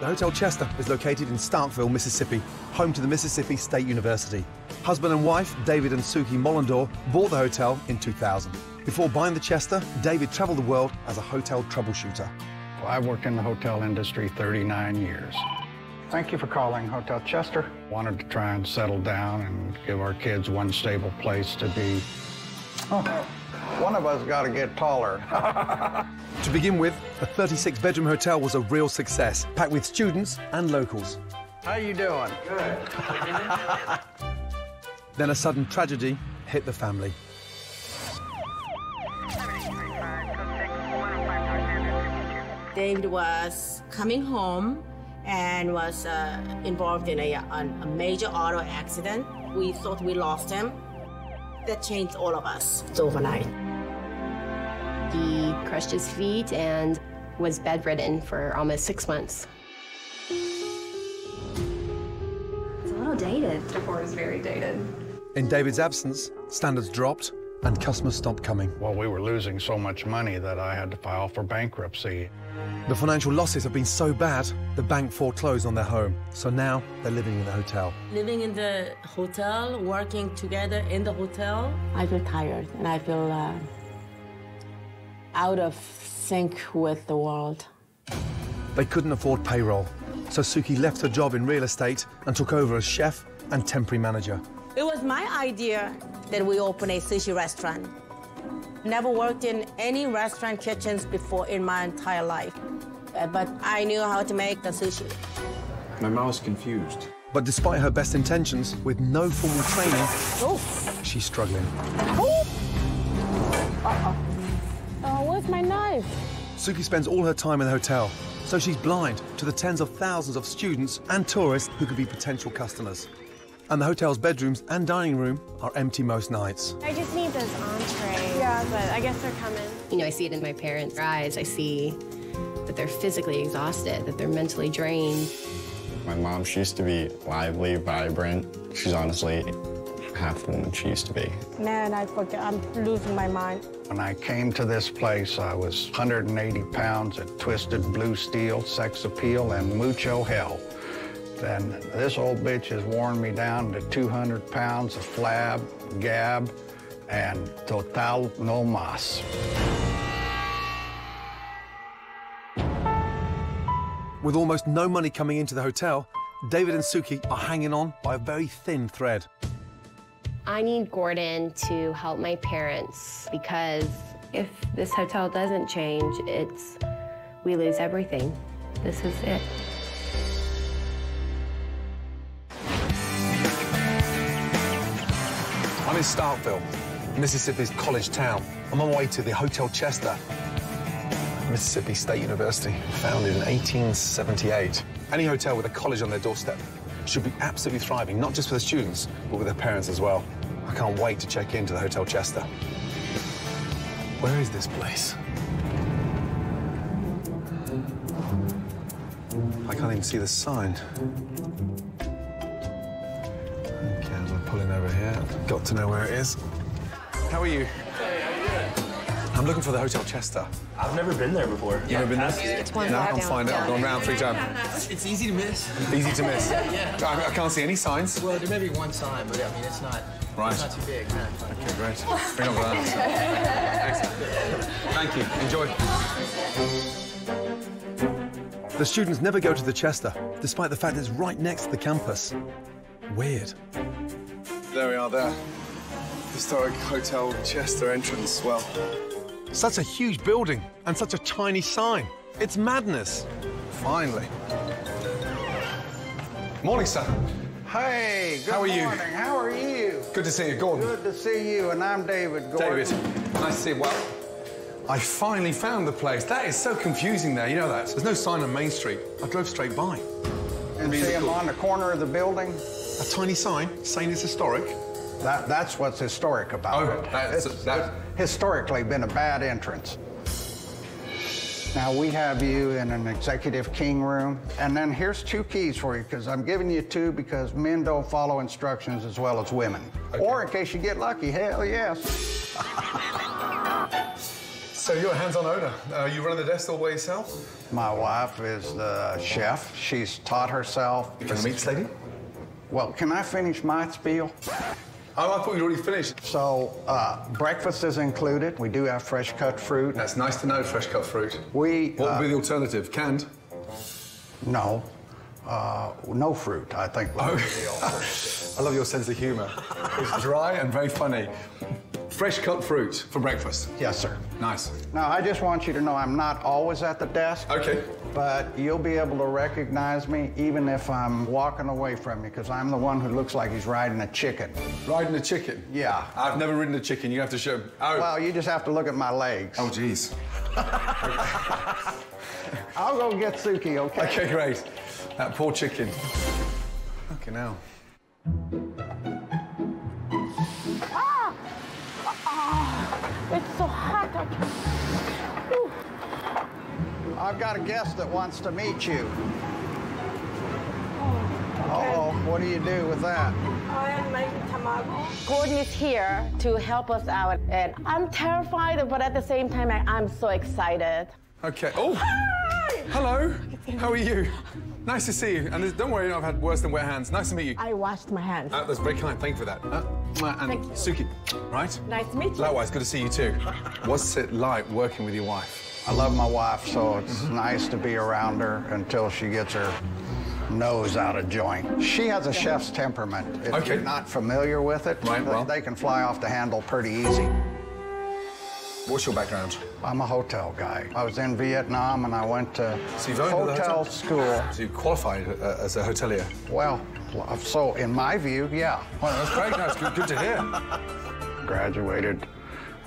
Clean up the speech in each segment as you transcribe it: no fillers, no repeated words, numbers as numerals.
The Hotel Chester is located in Starkville, Mississippi, home to the Mississippi State University. Husband and wife, David and Suki Molandor, bought the hotel in 2000. Before buying the Chester, David traveled the world as a hotel troubleshooter. Well, I've worked in the hotel industry 39 years. Thank you for calling Hotel Chester. Wanted to try and settle down and give our kids one stable place to be. Oh. One of us got to get taller. To begin with, a 36-bedroom hotel was a real success, packed with students and locals. How you doing? Good. Then a sudden tragedy hit the family. David was coming home and was involved in a major auto accident. We thought we lost him. That changed all of us overnight. He crushed his feet and was bedridden for almost 6 months. It's a little dated. Before it was very dated. In David's absence, standards dropped and customers stopped coming. Well, we were losing so much money that I had to file for bankruptcy. The financial losses have been so bad, the bank foreclosed on their home. So now they're living in the hotel. Living in the hotel, working together in the hotel. I feel tired and I feel out of sync with the world. They couldn't afford payroll, so Suki left her job in real estate and took over as chef and temporary manager. It was my idea that we open a sushi restaurant. Never worked in any restaurant kitchens before in my entire life. But I knew how to make the sushi. My mom's confused. But despite her best intentions, with no formal training, she's struggling. Oh, where's my knife? Suki spends all her time in the hotel, so she's blind to the tens of thousands of students and tourists who could be potential customers. And the hotel's bedrooms and dining room are empty most nights. I just need those entrees. Yeah, but I guess they're coming. You know, I see it in my parents' eyes. I see that they're physically exhausted, that they're mentally drained. My mom, she used to be lively, vibrant. She's honestly half the woman she used to be. Man, I forget. I'm losing my mind. When I came to this place, I was 180 pounds of twisted blue steel, sex appeal, and mucho hell. And this old bitch has worn me down to 200 pounds of flab, gab, and total no mas. With almost no money coming into the hotel, David and Suki are hanging on by a very thin thread. I need Gordon to help my parents because if this hotel doesn't change, we lose everything. This is it. I'm in Starkville, Mississippi's college town. I'm on my way to the Hotel Chester. Mississippi State University, founded in 1878. Any hotel with a college on their doorstep should be absolutely thriving, not just for the students, but with their parents as well. I can't wait to check into the Hotel Chester. Where is this place? I can't even see the sign. Pulling over here. Got to know where it is. How are you? Hey, how are you doing? I'm looking for the Hotel Chester. I've never been there before. You've never been there? It's one. No, I can't find it. I've gone round 3 times. It's easy to miss. Easy to miss. Yeah. I can't see any signs. Well, there may be one sign, but I mean, it's not. Right. It's not too big. No. Okay, great. Bring on that. Excellent. Thank you. Enjoy. The students never go to the Chester, despite the fact it's right next to the campus. Weird. There we are, there. Historic Hotel Chester entrance, well. Such a huge building and such a tiny sign. It's madness. Finally. Morning, sir. Hey, good morning. How are you? Good to see you, Gordon. Good to see you, and I'm David, Gordon. David, nice to see you. Well, I finally found the place. That is so confusing there, you know that. There's no sign on Main Street. I drove straight by. And see him on the corner of the building? A tiny sign saying it's historic. That's what's historic about it. It's historically been a bad entrance. Now, we have you in an executive king room. And then here's 2 keys for you, because I'm giving you 2 because men don't follow instructions as well as women. Okay. Or in case you get lucky, hell yes. So you're a hands-on owner. You run the desk all by yourself? My wife is the chef. She's taught herself. Can I meet this lady? Well, can I finish my spiel? Oh, I thought you'd already finished. So, breakfast is included. We do have fresh cut fruit. That's nice to know, fresh cut fruit. What would be the alternative? Canned? No. No fruit, I think. Oh. I love your sense of humor. It's dry and very funny. Fresh cut fruit for breakfast. Yes, sir. Nice. Now, I just want you to know I'm not always at the desk. Okay. But you'll be able to recognize me even if I'm walking away from you, because I'm the one who looks like he's riding a chicken. Riding a chicken? Yeah. I've never ridden a chicken. You have to show... Oh. Well, you just have to look at my legs. Oh, jeez. I'll go get Suki, okay? Okay, great. That poor chicken. Fucking hell. Ah! Oh, it's so hot. I've got a guest that wants to meet you. Uh-oh, what do you do with that? Gordon is here to help us out, and I'm terrified, but at the same time, I'm so excited. Okay. Oh! Hi! Hello. How are you? Nice to see you. And don't worry, I've had worse than wet hands. Nice to meet you. I washed my hands. That's very kind. Thank you for that. And thank you. Suki, right? Nice to meet you. Likewise, good to see you too. What's it like working with your wife? I love my wife, so it's nice to be around her until she gets her nose out of joint. She has a chef's temperament. If you're not familiar with it, they can fly off the handle pretty easy. What's your background? I'm a hotel guy. I was in Vietnam, and I went to hotel school. So you qualified as a hotelier? Well, so in my view, yeah. Well, that's great. That's good to hear. Graduated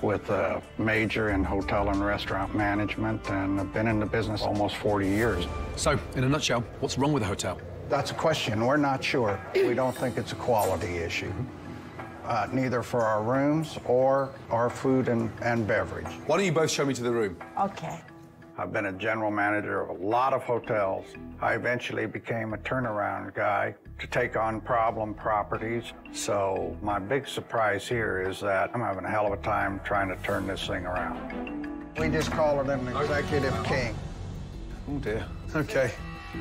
with a major in hotel and restaurant management, and I've been in the business almost 40 years. So, in a nutshell, what's wrong with a hotel? That's a question. We're not sure. We don't think it's a quality issue, neither for our rooms or our food and beverage. Why don't you both show me to the room? Okay. I've been a general manager of a lot of hotels. I eventually became a turnaround guy to take on problem properties. So my big surprise here is that I'm having a hell of a time trying to turn this thing around. We just call it an executive king. Oh, dear. Okay.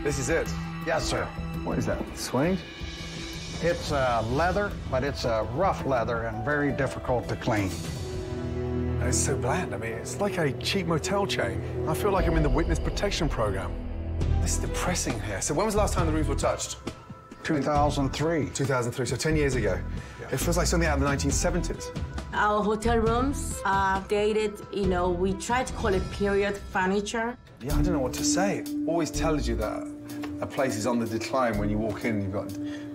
This is it. Yes, sir. What is that? Suede? It's leather, but it's rough leather and very difficult to clean. It's so bland. I mean, it's like a cheap motel chain. I feel like I'm in the witness protection program. This is depressing here. So when was the last time the rooms were touched? 2003. 2003, so 10 years ago. Yeah. It feels like something out of the 1970s. Our hotel rooms are dated, you know, we try to call it period furniture. Yeah, I don't know what to say. Always tells you that a place is on the decline when you walk in. You've got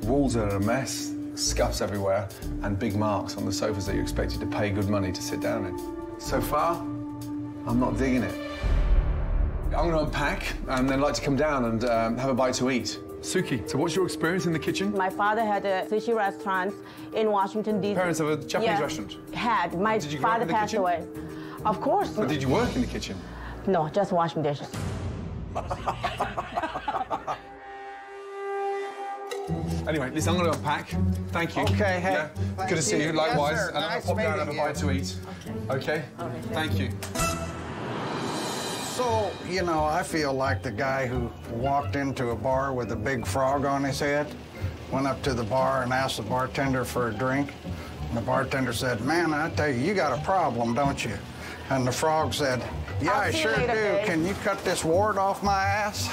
walls that are a mess, scuffs everywhere, and big marks on the sofas that you're expected to pay good money to sit down in. So far, I'm not digging it. I'm going to unpack and then like to come down and have a bite to eat. Suki, so what's your experience in the kitchen? My father had a sushi restaurant in Washington, D.C. Parents of a Japanese restaurant? Had. My father passed away. Of course. But did you work in the kitchen? No, just washing dishes. Anyway, listen, I'm going to unpack. Thank you. Okay, hey. Yeah. Thank Good to see you, likewise. Yes, and nice I'm going to pop down and have a bite to eat. Okay? Okay. Thank you. So, you know, I feel like the guy who walked into a bar with a big frog on his head, went up to the bar and asked the bartender for a drink. And the bartender said, "Man, I tell you, you got a problem, don't you?" And the frog said, "Yeah, I sure do. Babe. Can you cut this wart off my ass?"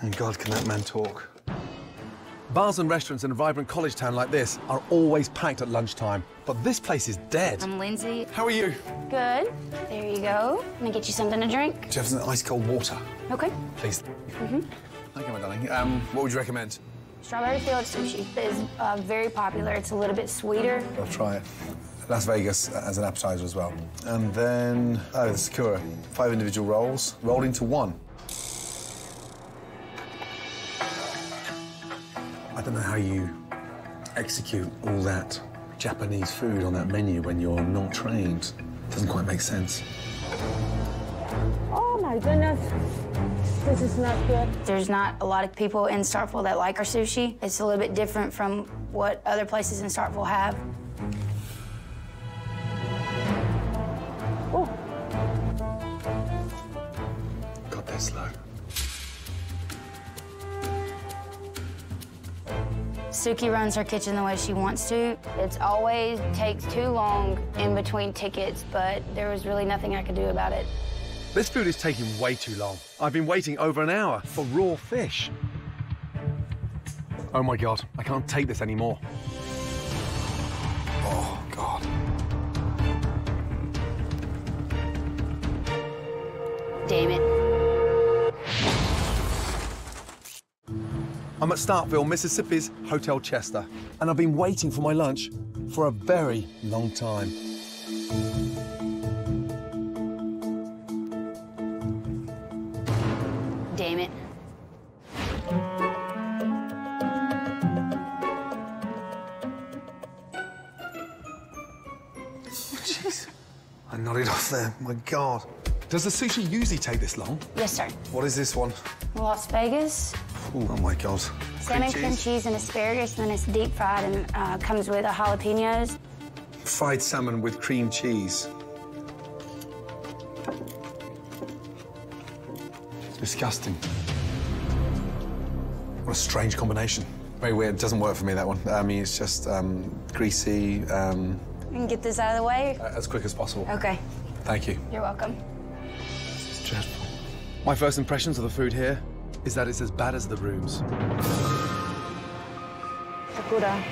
And God, can that man talk. Bars and restaurants in a vibrant college town like this are always packed at lunchtime, but this place is dead. I'm Lindsay. How are you? Good. There you go. I'm gonna get you something to drink. Do you have some ice cold water? Okay. Please. Mm-hmm. Thank you, my darling. What would you recommend? Strawberry field sushi is very popular. It's a little bit sweeter. I'll try it. Las Vegas as an appetizer as well. And then, the Sakura. 5 individual rolls, rolled into one. I don't know how you execute all that Japanese food on that menu when you're not trained. It doesn't quite make sense. Oh, my goodness. This is not good. There's not a lot of people in Starkville that like our sushi. It's a little bit different from what other places in Starkville have. best luck. Suki runs her kitchen the way she wants to. It's always takes too long in between tickets, but there was really nothing I could do about it. This food is taking way too long. I've been waiting over an hour for raw fish. Oh my God, I can't take this anymore. Oh God. Damn it. I'm at Starkville, Mississippi's Hotel Chester, and I've been waiting for my lunch for a very long time. Damn it. Jeez, I nodded off there, my God. Does the sushi usually take this long? Yes, sir. What is this one? Las Vegas. Ooh, oh my God. Salmon, cream cheese and asparagus, and then it's deep fried and comes with jalapenos. Fried salmon with cream cheese. It's disgusting. What a strange combination. Very weird, doesn't work for me, that one. I mean, it's just greasy. You can get this out of the way? As quick as possible. Okay. Thank you. You're welcome. This is dreadful. My first impressions of the food here is that it's as bad as the rooms. Sakura.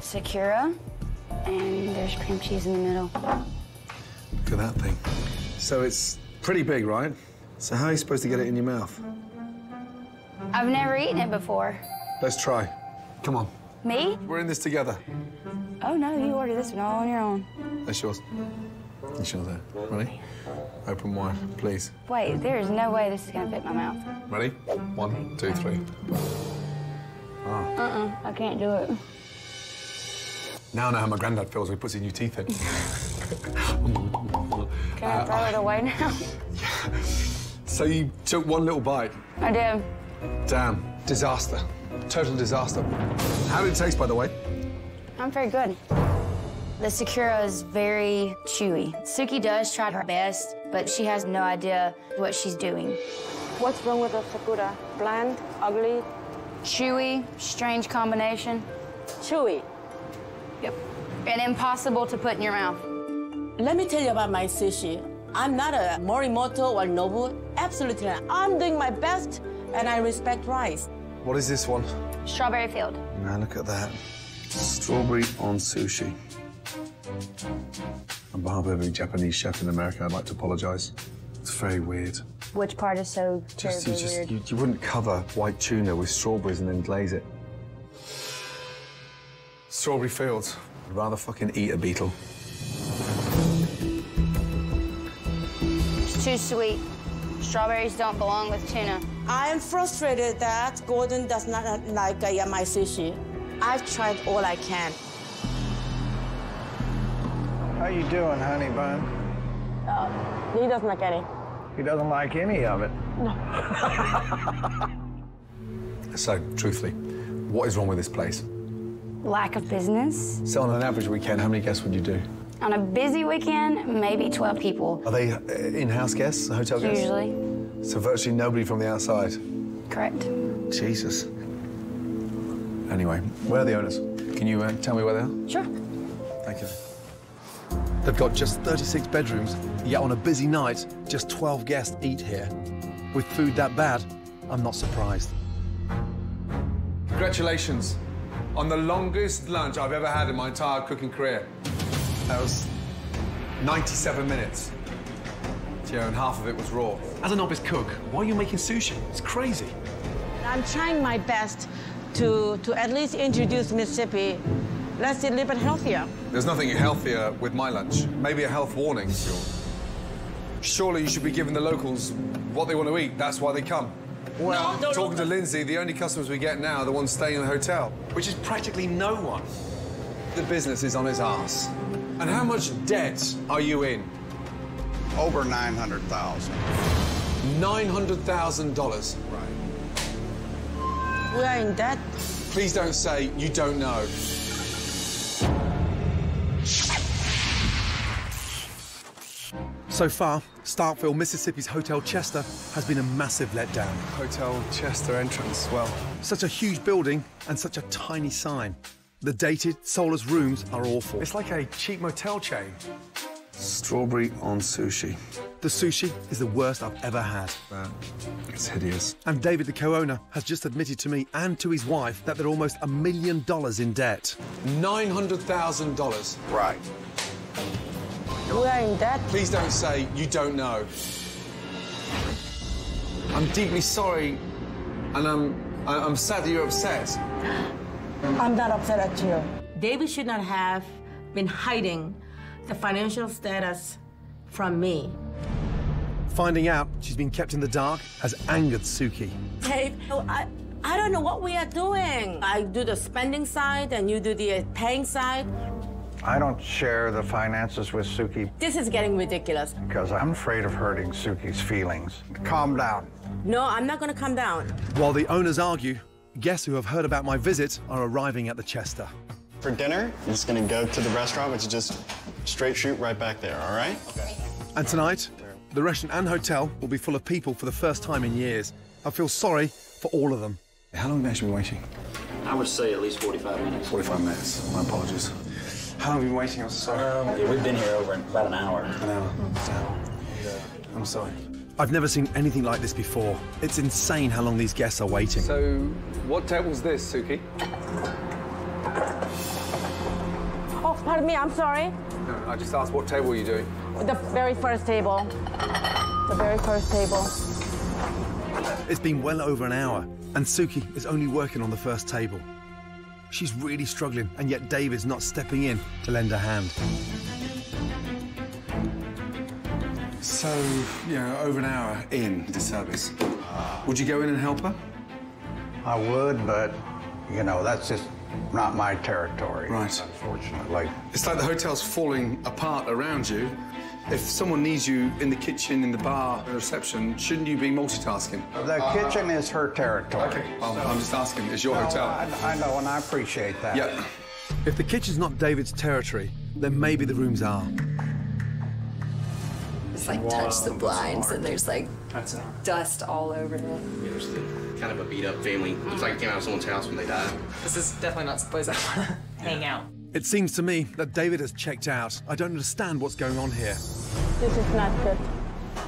Sakura. And there's cream cheese in the middle. Look at that thing. So it's pretty big, right? So how are you supposed to get it in your mouth? I've never eaten it before. Let's try. Come on. Me? We're in this together. Oh, no, you order this one all on your own. That's yours. It's yours there. Ready? Open wide, please. Wait, there is no way this is going to fit my mouth. Ready? One, two, three. Oh. Uh-uh, I can't do it. Now I know how my granddad feels when he puts his new teeth in. Can I throw it away now? Yeah. So you took one little bite? I did. Damn. Disaster. Total disaster. How did it taste, by the way? I'm very good. The Sakura is very chewy. Suki does try her best, but she has no idea what she's doing. What's wrong with the Sakura? Bland, ugly? Chewy, strange combination. Chewy? Yep. And impossible to put in your mouth. Let me tell you about my sushi. I'm not a Morimoto or Nobu. Absolutely not. I'm doing my best, and I respect rice. What is this one? Strawberry field. Now look at that. Strawberry on sushi. On behalf of every Japanese chef in America, I'd like to apologise. It's very weird. Which part is so weird? You wouldn't cover white tuna with strawberries and then glaze it. Strawberry fields. I'd rather fucking eat a beetle. It's too sweet. Strawberries don't belong with tuna. I am frustrated that Gordon does not like my sushi. I've tried all I can. How you doing, honey bun? He doesn't like any. He doesn't like any of it. No. So, truthfully, what is wrong with this place? Lack of business. So on an average weekend, how many guests would you do? On a busy weekend, maybe 12 people. Are they in-house guests, hotel guests? Usually. So virtually nobody from the outside? Correct. Jesus. Anyway, where are the owners? Can you tell me where they are? Sure. Thank you. They've got just 36 bedrooms, yet on a busy night, just 12 guests eat here. With food that bad, I'm not surprised. Congratulations on the longest lunch I've ever had in my entire cooking career. That was 97 minutes. Yeah, and half of it was raw. As an novice cook, why are you making sushi? It's crazy. I'm trying my best to at least introduce Mississippi. Let's eat a little bit healthier. There's nothing healthier with my lunch. Maybe a health warning. Surely you should be giving the locals what they want to eat. That's why they come. Well, no, talking to Lindsay, the only customers we get now are the ones staying in the hotel, which is practically no one. The business is on his ass. And how much debt are you in? Over $900,000. $900,000? Right. We are in debt. Please don't say you don't know. So far, Starkville, Mississippi's Hotel Chester has been a massive letdown. Hotel Chester entrance, well... Such a huge building and such a tiny sign. The dated, soulless rooms are awful. It's like a cheap motel chain. Strawberry on sushi. The sushi is the worst I've ever had. It's hideous. And David, the co-owner, has just admitted to me and to his wife that they're almost $1 million in debt. $900,000. Right. We're in debt. Please don't say you don't know. I'm deeply sorry, and I'm sad that you're upset. I'm not upset at you. David should not have been hiding the financial status from me. Finding out she's been kept in the dark has angered Suki. Dave, I don't know what we are doing. I do the spending side and you do the paying side. I don't share the finances with Suki. This is getting ridiculous. Because I'm afraid of hurting Suki's feelings. Calm down. No, I'm not going to calm down. While the owners argue, guests who have heard about my visit are arriving at the Chester. For dinner, I'm just going to go to the restaurant, which is just straight shoot right back there, all right? Okay. And tonight, the restaurant and hotel will be full of people for the first time in years. I feel sorry for all of them. How long have you actually been waiting? I would say at least 45 minutes. 45 minutes. My apologies. How long have you been waiting? I'm sorry. Yeah, we've been here over about an hour. An hour. I'm sorry. I've never seen anything like this before. It's insane how long these guests are waiting. So, what table's this, Suki? Oh, pardon me, I'm sorry. No, I just asked what table are you doing? The very first table. The very first table. It's been well over an hour, and Suki is only working on the first table. She's really struggling, and yet David's not stepping in to lend a hand. So, you know, over an hour in the service. Would you go in and help her? I would, but, you know, that's just... not my territory, right. Unfortunately. It's like the hotel's falling apart around you. If someone needs you in the kitchen, in the bar, the reception, shouldn't you be multitasking? The kitchen is her territory. Okay. Well, so, I'm just asking, it's your hotel. I know, and I appreciate that. Yeah. If the kitchen's not David's territory, then maybe the rooms are. It's like touch the blinds, and there's like dust all over it. Kind of a beat-up family. Looks like it came out of someone's house when they died. This is definitely not the place I want to hang out. It seems to me that David has checked out. I don't understand what's going on here. This is not good.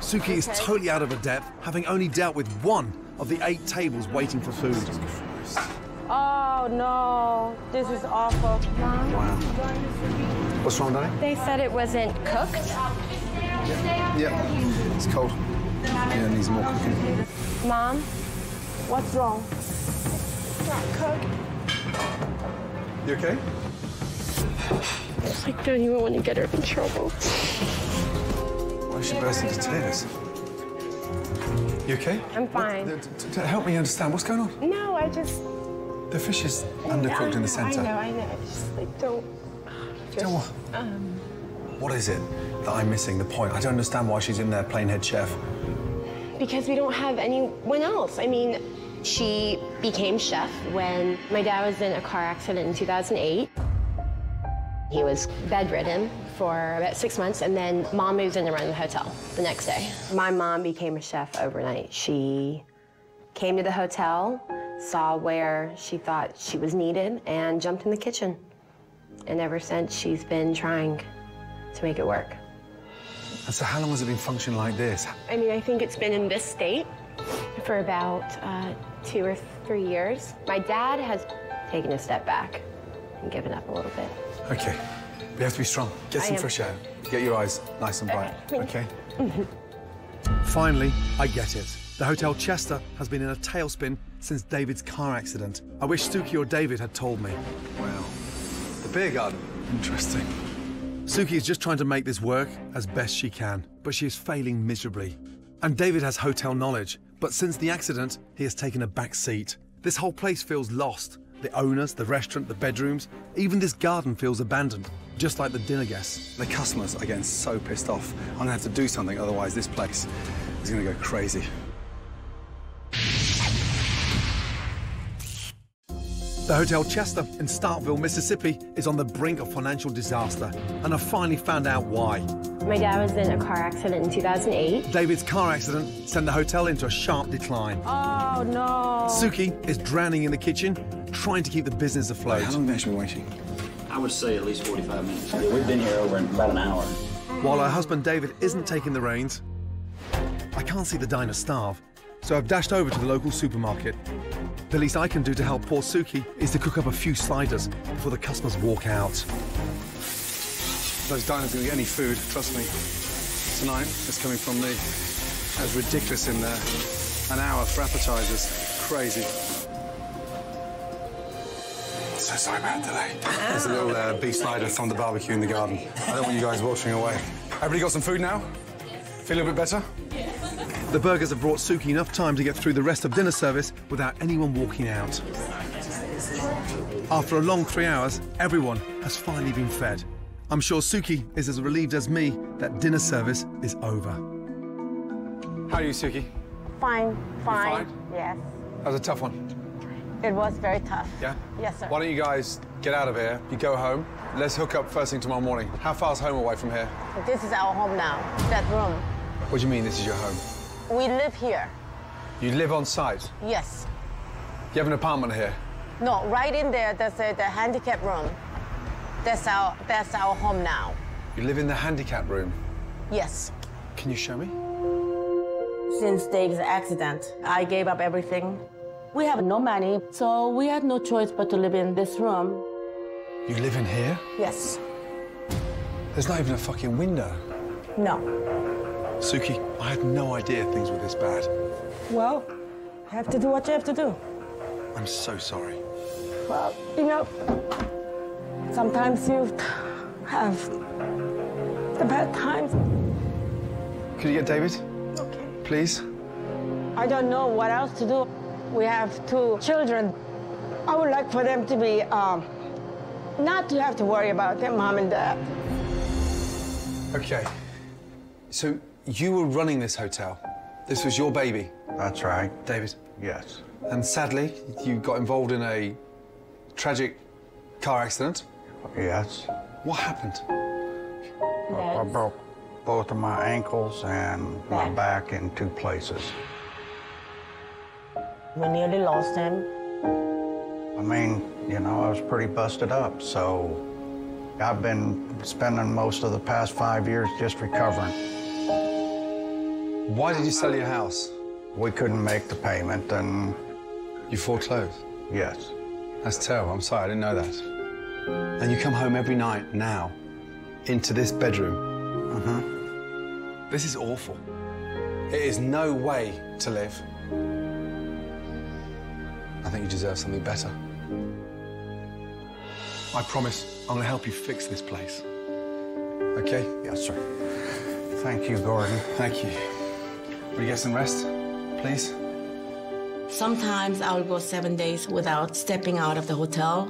Suki is totally out of her depth, having only dealt with one of the 8 tables waiting for food. Oh, no. This is awful. Mom? Wow. What's wrong, Daddy? They said it wasn't cooked. Yeah. It's cold. Yeah, it needs more cooking. Mom? What's wrong? It's not cooked. You okay? I don't even want to get her in trouble. Why is she bursting into tears? You okay? I'm fine. Help me understand. What's going on? No, I just... The fish is undercooked in the center. I know. I just, like, don't... Just, what is it that I'm missing the point? I don't understand why she's in there plain head chef. Because we don't have anyone else. I mean, she became chef when my dad was in a car accident in 2008. He was bedridden for about 6 months, and then Mom moved in to run the hotel the next day. My mom became a chef overnight. She came to the hotel, saw where she thought she was needed, and jumped in the kitchen. And ever since, she's been trying to make it work. And so how long has it been functioning like this? I mean, I think it's been in this state for about 2 or 3 years. My dad has taken a step back and given up a little bit. Okay, we have to be strong. Get some fresh air. Get your eyes nice and bright, okay? Finally, I get it. The Hotel Chester has been in a tailspin since David's car accident. I wish Suki or David had told me. Wow, the beer garden. Interesting. Suki is just trying to make this work as best she can, but she is failing miserably. And David has hotel knowledge, but since the accident, he has taken a back seat. This whole place feels lost. The owners, the restaurant, the bedrooms, even this garden feels abandoned, just like the dinner guests. The customers are getting so pissed off. I'm gonna have to do something, otherwise this place is gonna go crazy. The Hotel Chester in Starkville, Mississippi, is on the brink of financial disaster, and I finally found out why. My dad was in a car accident in 2008. David's car accident sent the hotel into a sharp decline. Oh, no. Suki is drowning in the kitchen, trying to keep the business afloat. How long have you been waiting? I would say at least 45 minutes. We've been here over in about an hour. While her husband David isn't taking the reins, I can't see the diner starve, so I've dashed over to the local supermarket. The least I can do to help poor Suki is to cook up a few sliders before the customers walk out. Those diners gonna get any food, trust me. Tonight, it's coming from me. That was ridiculous in there. An hour for appetizers. Crazy. So sorry about the delay. There's a little beef slider from the barbecue in the garden. I don't want you guys watching away. Everybody got some food now? Yes. Feel a bit better? Yes. The burgers have brought Suki enough time to get through the rest of dinner service without anyone walking out. After a long 3 hours, everyone has finally been fed. I'm sure Suki is as relieved as me that dinner service is over. How are you, Suki? Fine. Fine? Yes. That was a tough one. It was very tough. Yeah? Yes, sir. Why don't you guys get out of here, you go home, let's hook up first thing tomorrow morning. How far's home away from here? This is our home now, that room. What do you mean this is your home? We live here. You live on site? Yes. You have an apartment here? No, right in there, that's the handicap room. That's our home now. You live in the handicap room? Yes. Can you show me? Since Dave's accident, I gave up everything. We have no money, so we had no choice but to live in this room. You live in here? Yes. There's not even a fucking window. No. Suki, I had no idea things were this bad. Well, you have to do what you have to do. I'm so sorry. Well, you know, sometimes you have the bad times. Could you get David? Okay. Please? I don't know what else to do. We have 2 children. I would like for them to be, not to have to worry about their mom and dad. Okay. So you were running this hotel. This was your baby. That's right. David? Yes. And sadly, you got involved in a tragic car accident. Yes. What happened? I broke both of my ankles and my back in 2 places. We nearly lost him. I mean, you know, I was pretty busted up, so I've been spending most of the past 5 years just recovering. Why did you sell your house? We couldn't make the payment, and... You foreclosed? Yes. That's terrible. I'm sorry, I didn't know that. And you come home every night now, into this bedroom. Uh-huh. This is awful. It is no way to live. I think you deserve something better. I promise I'm going to help you fix this place. Okay? Yes, sir. Thank you, Gordon. Thank you. Will you get some rest, please? Sometimes I'll go 7 days without stepping out of the hotel,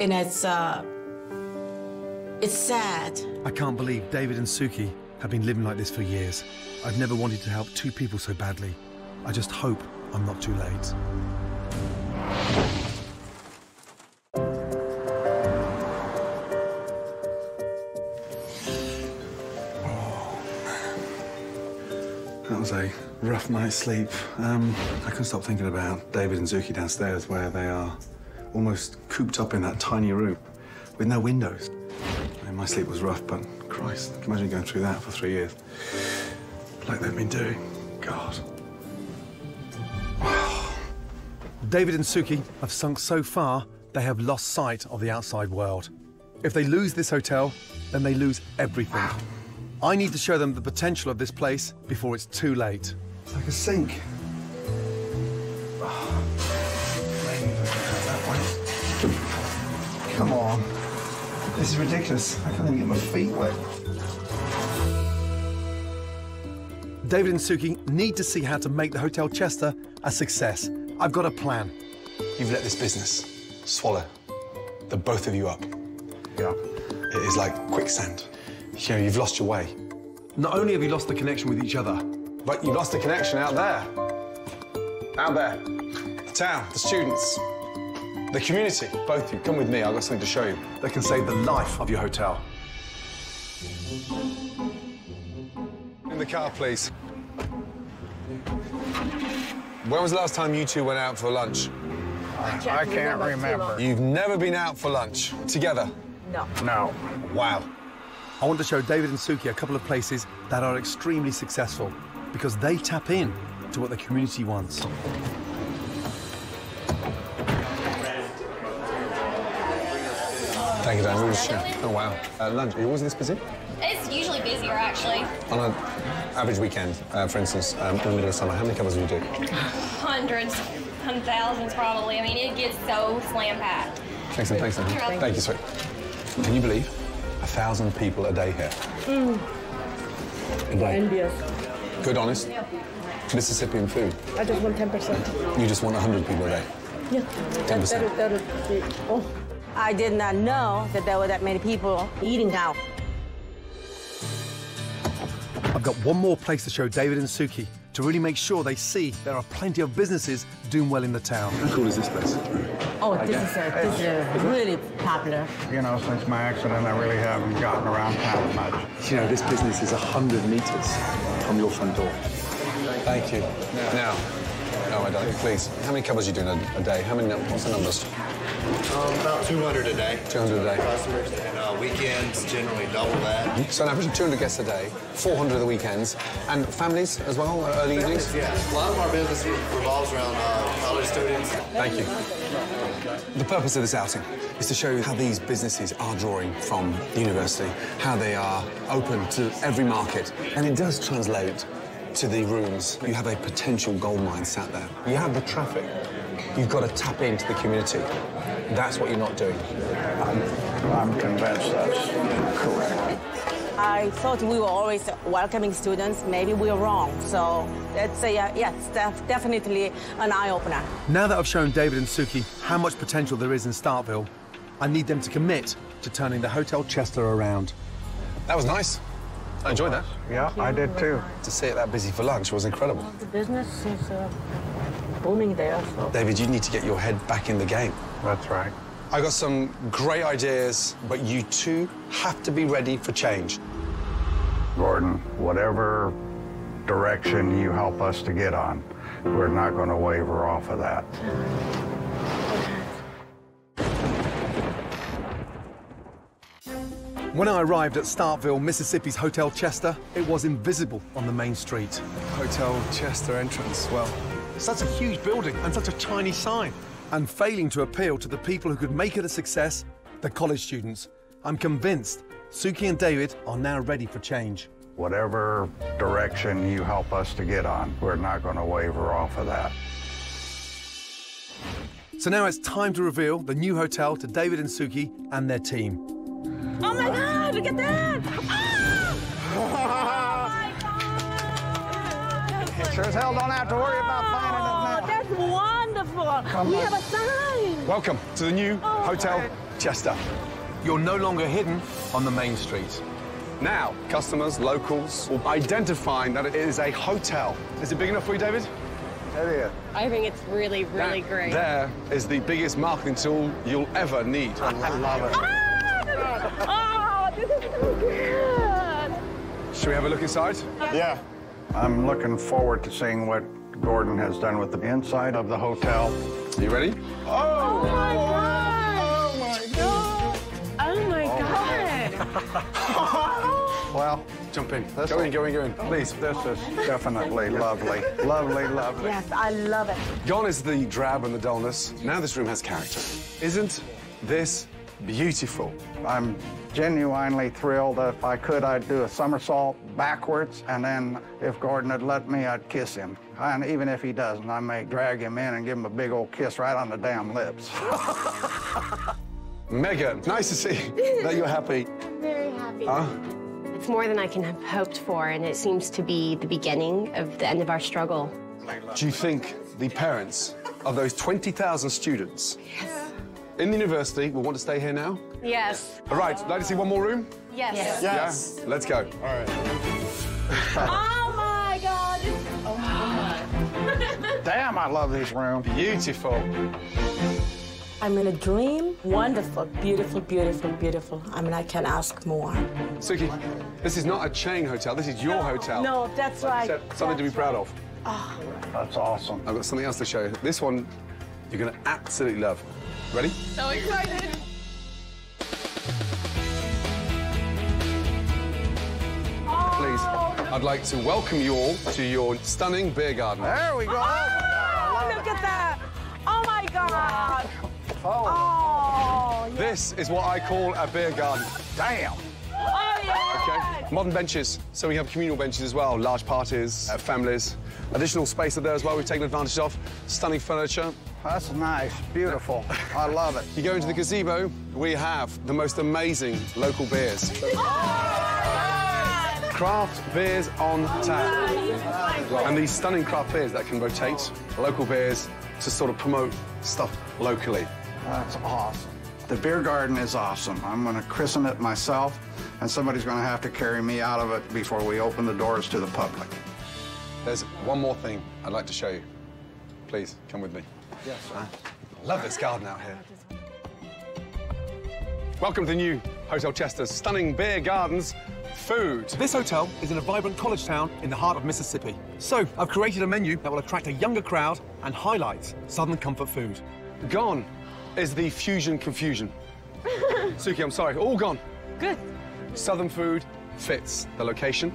and it's sad. I can't believe David and Suki have been living like this for years. I've never wanted to help 2 people so badly. I just hope I'm not too late. That was a rough night's sleep. I couldn't stop thinking about David and Suki downstairs, where they are almost cooped up in that tiny room with no windows. I mean, my sleep was rough, but Christ, imagine going through that for 3 years. Like they've been doing. God. David and Suki have sunk so far, they have lost sight of the outside world. If they lose this hotel, then they lose everything. Wow. I need to show them the potential of this place before it's too late. It's like a sink. Oh, come on. This is ridiculous. I can't even get my feet wet. David and Suki need to see how to make the Hotel Chester a success. I've got a plan. You've let this business swallow the both of you up. Yeah. It is like quicksand. You know, you've lost your way. Not only have you lost the connection with each other, but you lost the connection out there. Out there. The town, the students, the community. Both of you, come with me, I've got something to show you. They can save the life of your hotel. In the car, please. When was the last time you two went out for lunch? I can't remember. You've never been out for lunch together? No. No. Wow. I want to show David and Suki a couple of places that are extremely successful because they tap in to what the community wants. Thank you, Dan. Oh, wow. Lunch, was this busy? It's usually busier, actually. On an average weekend, for instance, in the middle of summer, how many covers do you do? Hundreds and thousands, probably. I mean, it gets so slam-packed. Excellent, thanks, Dan. Thank you, sweet. Can you believe 1,000 people a day here? Mm. Envious. Good, honest, Mississippian food. I just want 10%. You just want 100 people a day? Yeah. 10%. Oh. I did not know that there were that many people eating out. I've got one more place to show David and Suki to really make sure they see there are plenty of businesses doing well in the town. How cool is this place? Oh, this is really popular. You know, since my accident, I really haven't gotten around town much. You know, this business is 100 meters from your front door. Thank you. Now, no, I don't, please. How many covers are you doing a day? How many, what's the numbers? About 200 a day. 200 a day. Customers, and weekends generally double that. So an average of 200 guests a day, 400 of the weekends, and families as well, early families, evenings? Yeah. A lot of our business revolves around college students. Thank you. The purpose of this outing is to show you how these businesses are drawing from the university, how they are open to every market, and it does translate to the rooms. You have a potential gold mine sat there. You have the traffic. You've got to tap into the community. That's what you're not doing. I'm convinced that's correct. I thought we were always welcoming students. Maybe we're wrong. So that's a, yes, definitely an eye-opener. Now that I've shown David and Suki how much potential there is in Starkville, I need them to commit to turning the Hotel Chester around. That was nice. I enjoyed that. Yeah, I did too. To see it that busy for lunch was incredible. Well, the business is booming there, so... David, you need to get your head back in the game. That's right. I got some great ideas, but you two have to be ready for change. Gordon, whatever direction you help us to get on, we're not going to waver off of that. When I arrived at Starkville, Mississippi's Hotel Chester, it was invisible on the main street. Hotel Chester entrance, well, such a huge building and such a tiny sign. And failing to appeal to the people who could make it a success, the college students. I'm convinced Suki and David are now ready for change. Whatever direction you help us to get on, we're not going to waver off of that. So now it's time to reveal the new hotel to David and Suki and their team. Oh, my God, look at that! Oh! Oh, my God! Sure as hell don't have to worry about finding it now. That's wonderful. Come we on. Have a sign. Welcome to the new Hotel Chester. You're no longer hidden on the main street. Now, customers, locals, will identify that it is a hotel. Is it big enough for you, David? It is. I think it's really, really great. There is the biggest marketing tool you'll ever need. I love it. Ah! Oh, this is so good! Should we have a look inside? Yeah. I'm looking forward to seeing what Gordon has done with the inside of the hotel. You ready? Oh my God! Oh my God! Oh my God! Well, jump in. Go in. Please, this is definitely lovely. Lovely. Yes, I love it. Gone is the drab and the dullness. Now this room has character. Isn't this beautiful? I'm genuinely thrilled. If I could, I'd do a somersault backwards, and then if Gordon had let me, I'd kiss him. And even if he doesn't, I may drag him in and give him a big old kiss right on the damn lips. Megan, nice to see that you're happy. Very happy. It's more than I can have hoped for, and it seems to be the beginning of the end of our struggle. Do you think the parents of those 20,000 students in the university will want to stay here now? Yes. All right, like to see one more room? Yes. Yeah? Let's go. All right. Oh, my God. Oh, my God. Damn, I love this room. Beautiful. I'm in a dream. Wonderful, beautiful, beautiful, beautiful. I mean, I can't ask more. Suki, this is not a chain hotel. This is your hotel. No, that's right. Something to be proud of. Oh. That's awesome. I've got something else to show you. This one you're going to absolutely love. Ready? So excited. Please, I'd like to welcome you all to your stunning beer garden. There we go. Oh, look at that. Oh, my God. Oh. Oh, this is what I call a beer garden. Damn. Oh, yeah. Okay. Modern benches. So we have communal benches as well, large parties, families. Additional space there as well we've taken advantage of. Stunning furniture. That's nice. Beautiful. I love it. You go into the gazebo, we have the most amazing local beers. Oh, craft beers on tap. And these stunning craft beers that can rotate local beers to sort of promote stuff locally. That's awesome. The beer garden is awesome. I'm going to christen it myself, and somebody's going to have to carry me out of it before we open the doors to the public. There's one more thing I'd like to show you. Please, come with me. Yes, sir. I love this garden out here. Welcome to the new Hotel Chester's stunning beer gardens. Food. This hotel is in a vibrant college town in the heart of Mississippi. So I've created a menu that will attract a younger crowd and highlights Southern comfort food. Gone is the fusion confusion. Suki, I'm sorry, all gone. Good. Southern food fits the location.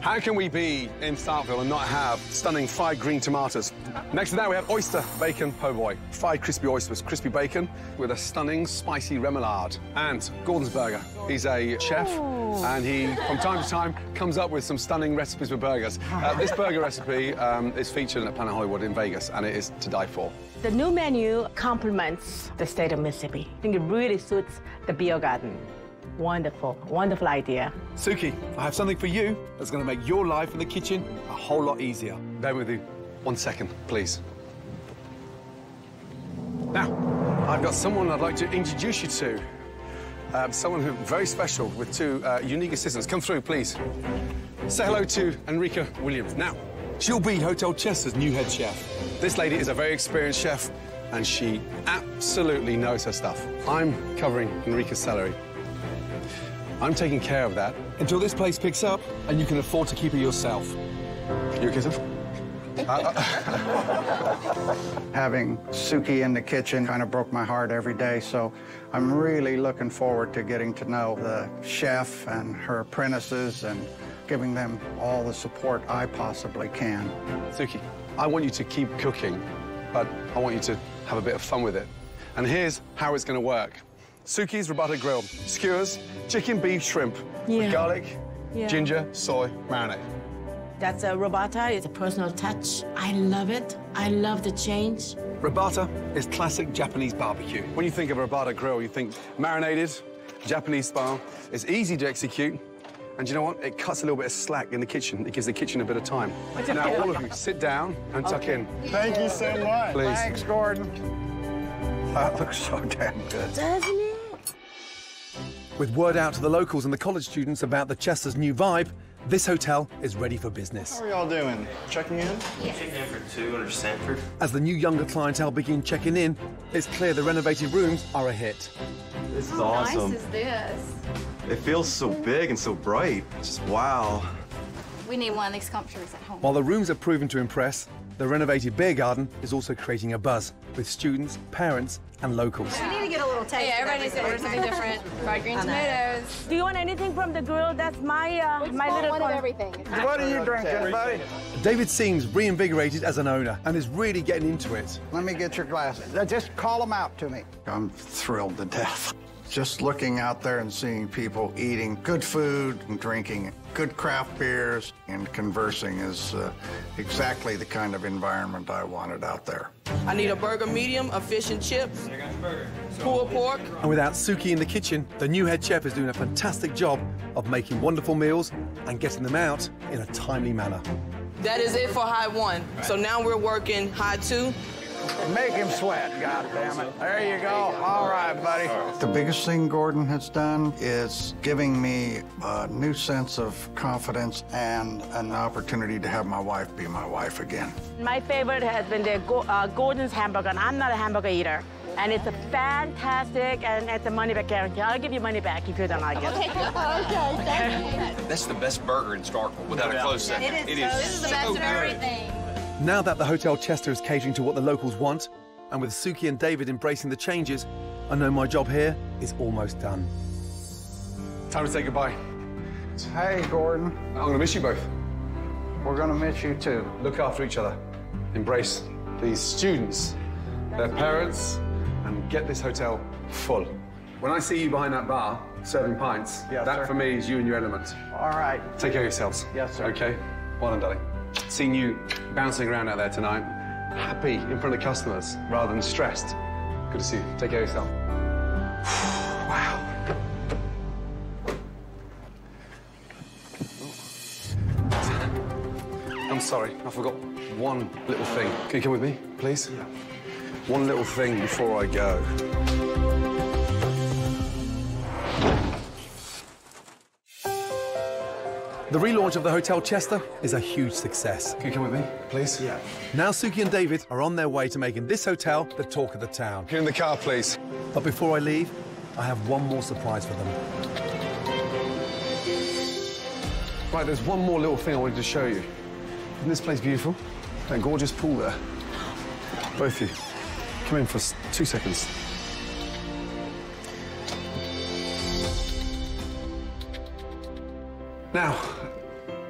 How can we be in Starkville and not have stunning fried green tomatoes? Next to that, we have oyster bacon po' boy. Fried crispy oysters, crispy bacon with a stunning spicy remoulade. And Gordon's burger. He's a chef, and he, from time to time, comes up with some stunning recipes for burgers. This burger recipe is featured at Planet Hollywood in Vegas, and it is to die for. The new menu complements the state of Mississippi. I think it really suits the beer garden. Wonderful, wonderful idea. Suki, I have something for you that's going to make your life in the kitchen a whole lot easier. Bear with you. 1 second, please. Now, I've got someone I'd like to introduce you to. Someone who's very special with two unique assistants. Come through, please. Say hello to Enrica Williams. Now, she'll be Hotel Chester's new head chef. This lady is a very experienced chef, and she absolutely knows her stuff. I'm covering Enrica's salary. I'm taking care of that until this place picks up and you can afford to keep it yourself. You kiss him? Having Suki in the kitchen kind of broke my heart every day, so I'm really looking forward to getting to know the chef and her apprentices and giving them all the support I possibly can. Suki, I want you to keep cooking, but I want you to have a bit of fun with it. And here's how it's going to work. Suki's Ciabatta Grill, skewers, chicken, beef, shrimp, with garlic, ginger, soy, marinade. That's a ciabatta, it's a personal touch. I love it, I love the change. Ciabatta is classic Japanese barbecue. When you think of a ciabatta grill, you think marinated, Japanese style. It's easy to execute, and you know what? It cuts a little bit of slack in the kitchen. It gives the kitchen a bit of time. Now, all of you, sit down and tuck in. Thank you so much. Please. Thanks, Gordon. That looks so damn good. Doesn't it? With word out to the locals and the college students about the Chester's new vibe, this hotel is ready for business. How are y'all doing? Checking in? Yeah. Checking in for 2 under Sanford. As the new younger clientele begin checking in, it's clear the renovated rooms are a hit. This is awesome. How nice is this? It feels so big and so bright. Just wow. We need one of these sculptures at home. While the rooms are proven to impress, the renovated beer garden is also creating a buzz with students, parents, and locals. We need to get a little taste. Yeah, everybody needs to order something different. Fried green tomatoes. Do you want anything from the grill? That's my little one of everything. What are you drinking, buddy? David seems reinvigorated as an owner and is really getting into it. Let me get your glasses. Just call them out to me. I'm thrilled to death. Just looking out there and seeing people eating good food and drinking good craft beers and conversing is exactly the kind of environment I wanted out there. I need a burger medium, a fish and chips, pulled pork. And without Suki in the kitchen, the new head chef is doing a fantastic job of making wonderful meals and getting them out in a timely manner. That is it for high one. So now we're working high two. Make him sweat, goddammit. There you go. All right, buddy. The biggest thing Gordon has done is giving me a new sense of confidence and an opportunity to have my wife be my wife again. My favorite has been Gordon's hamburger, and I'm not a hamburger eater. And it's a fantastic, and it's a money-back guarantee. I'll give you money back if you don't like it. Okay, thank you. That's the best burger in Starkville, without a close second. It is the best of everything. Now that the Hotel Chester is catering to what the locals want, and with Suki and David embracing the changes, I know my job here is almost done. Time to say goodbye. Hey, Gordon. I'm going to miss you both. We're going to miss you too. Look after each other. Embrace these students, their parents, and get this hotel full. When I see you behind that bar serving pints, that for me is you and your element. All right. Take care of yourselves. Yes, sir. Okay? Well done, darling. Seeing you bouncing around out there tonight, happy in front of customers rather than stressed. Good to see you. Take care of yourself. Wow. I'm sorry, I forgot one little thing. Can you come with me, please? Yeah. One little thing before I go. The relaunch of the Hotel Chester is a huge success. Can you come with me, please? Yeah. Now Suki and David are on their way to making this hotel the talk of the town. Get in the car, please. But before I leave, I have one more surprise for them. Right, there's one more little thing I wanted to show you. Isn't this place beautiful? That gorgeous pool there. Both of you, come in for 2 seconds. Now,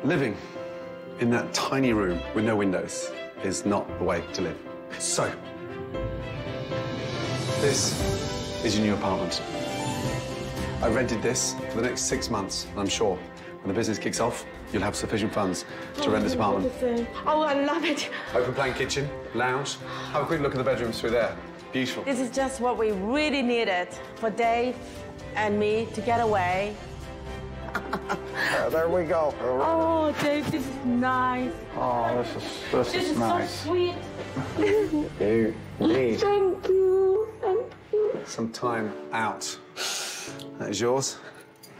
living in that tiny room with no windows is not the way to live. So, this is your new apartment. I rented this for the next 6 months, and I'm sure when the business kicks off, you'll have sufficient funds to rent this apartment. Oh, I love it. Open plan kitchen, lounge. Have a quick look at the bedrooms through there. Beautiful. This is just what we really needed for Dave and me to get away. There we go. Oh, Dave, this is nice. Oh, this is nice. So sweet. Thank you. Thank you. Some time out. That is yours.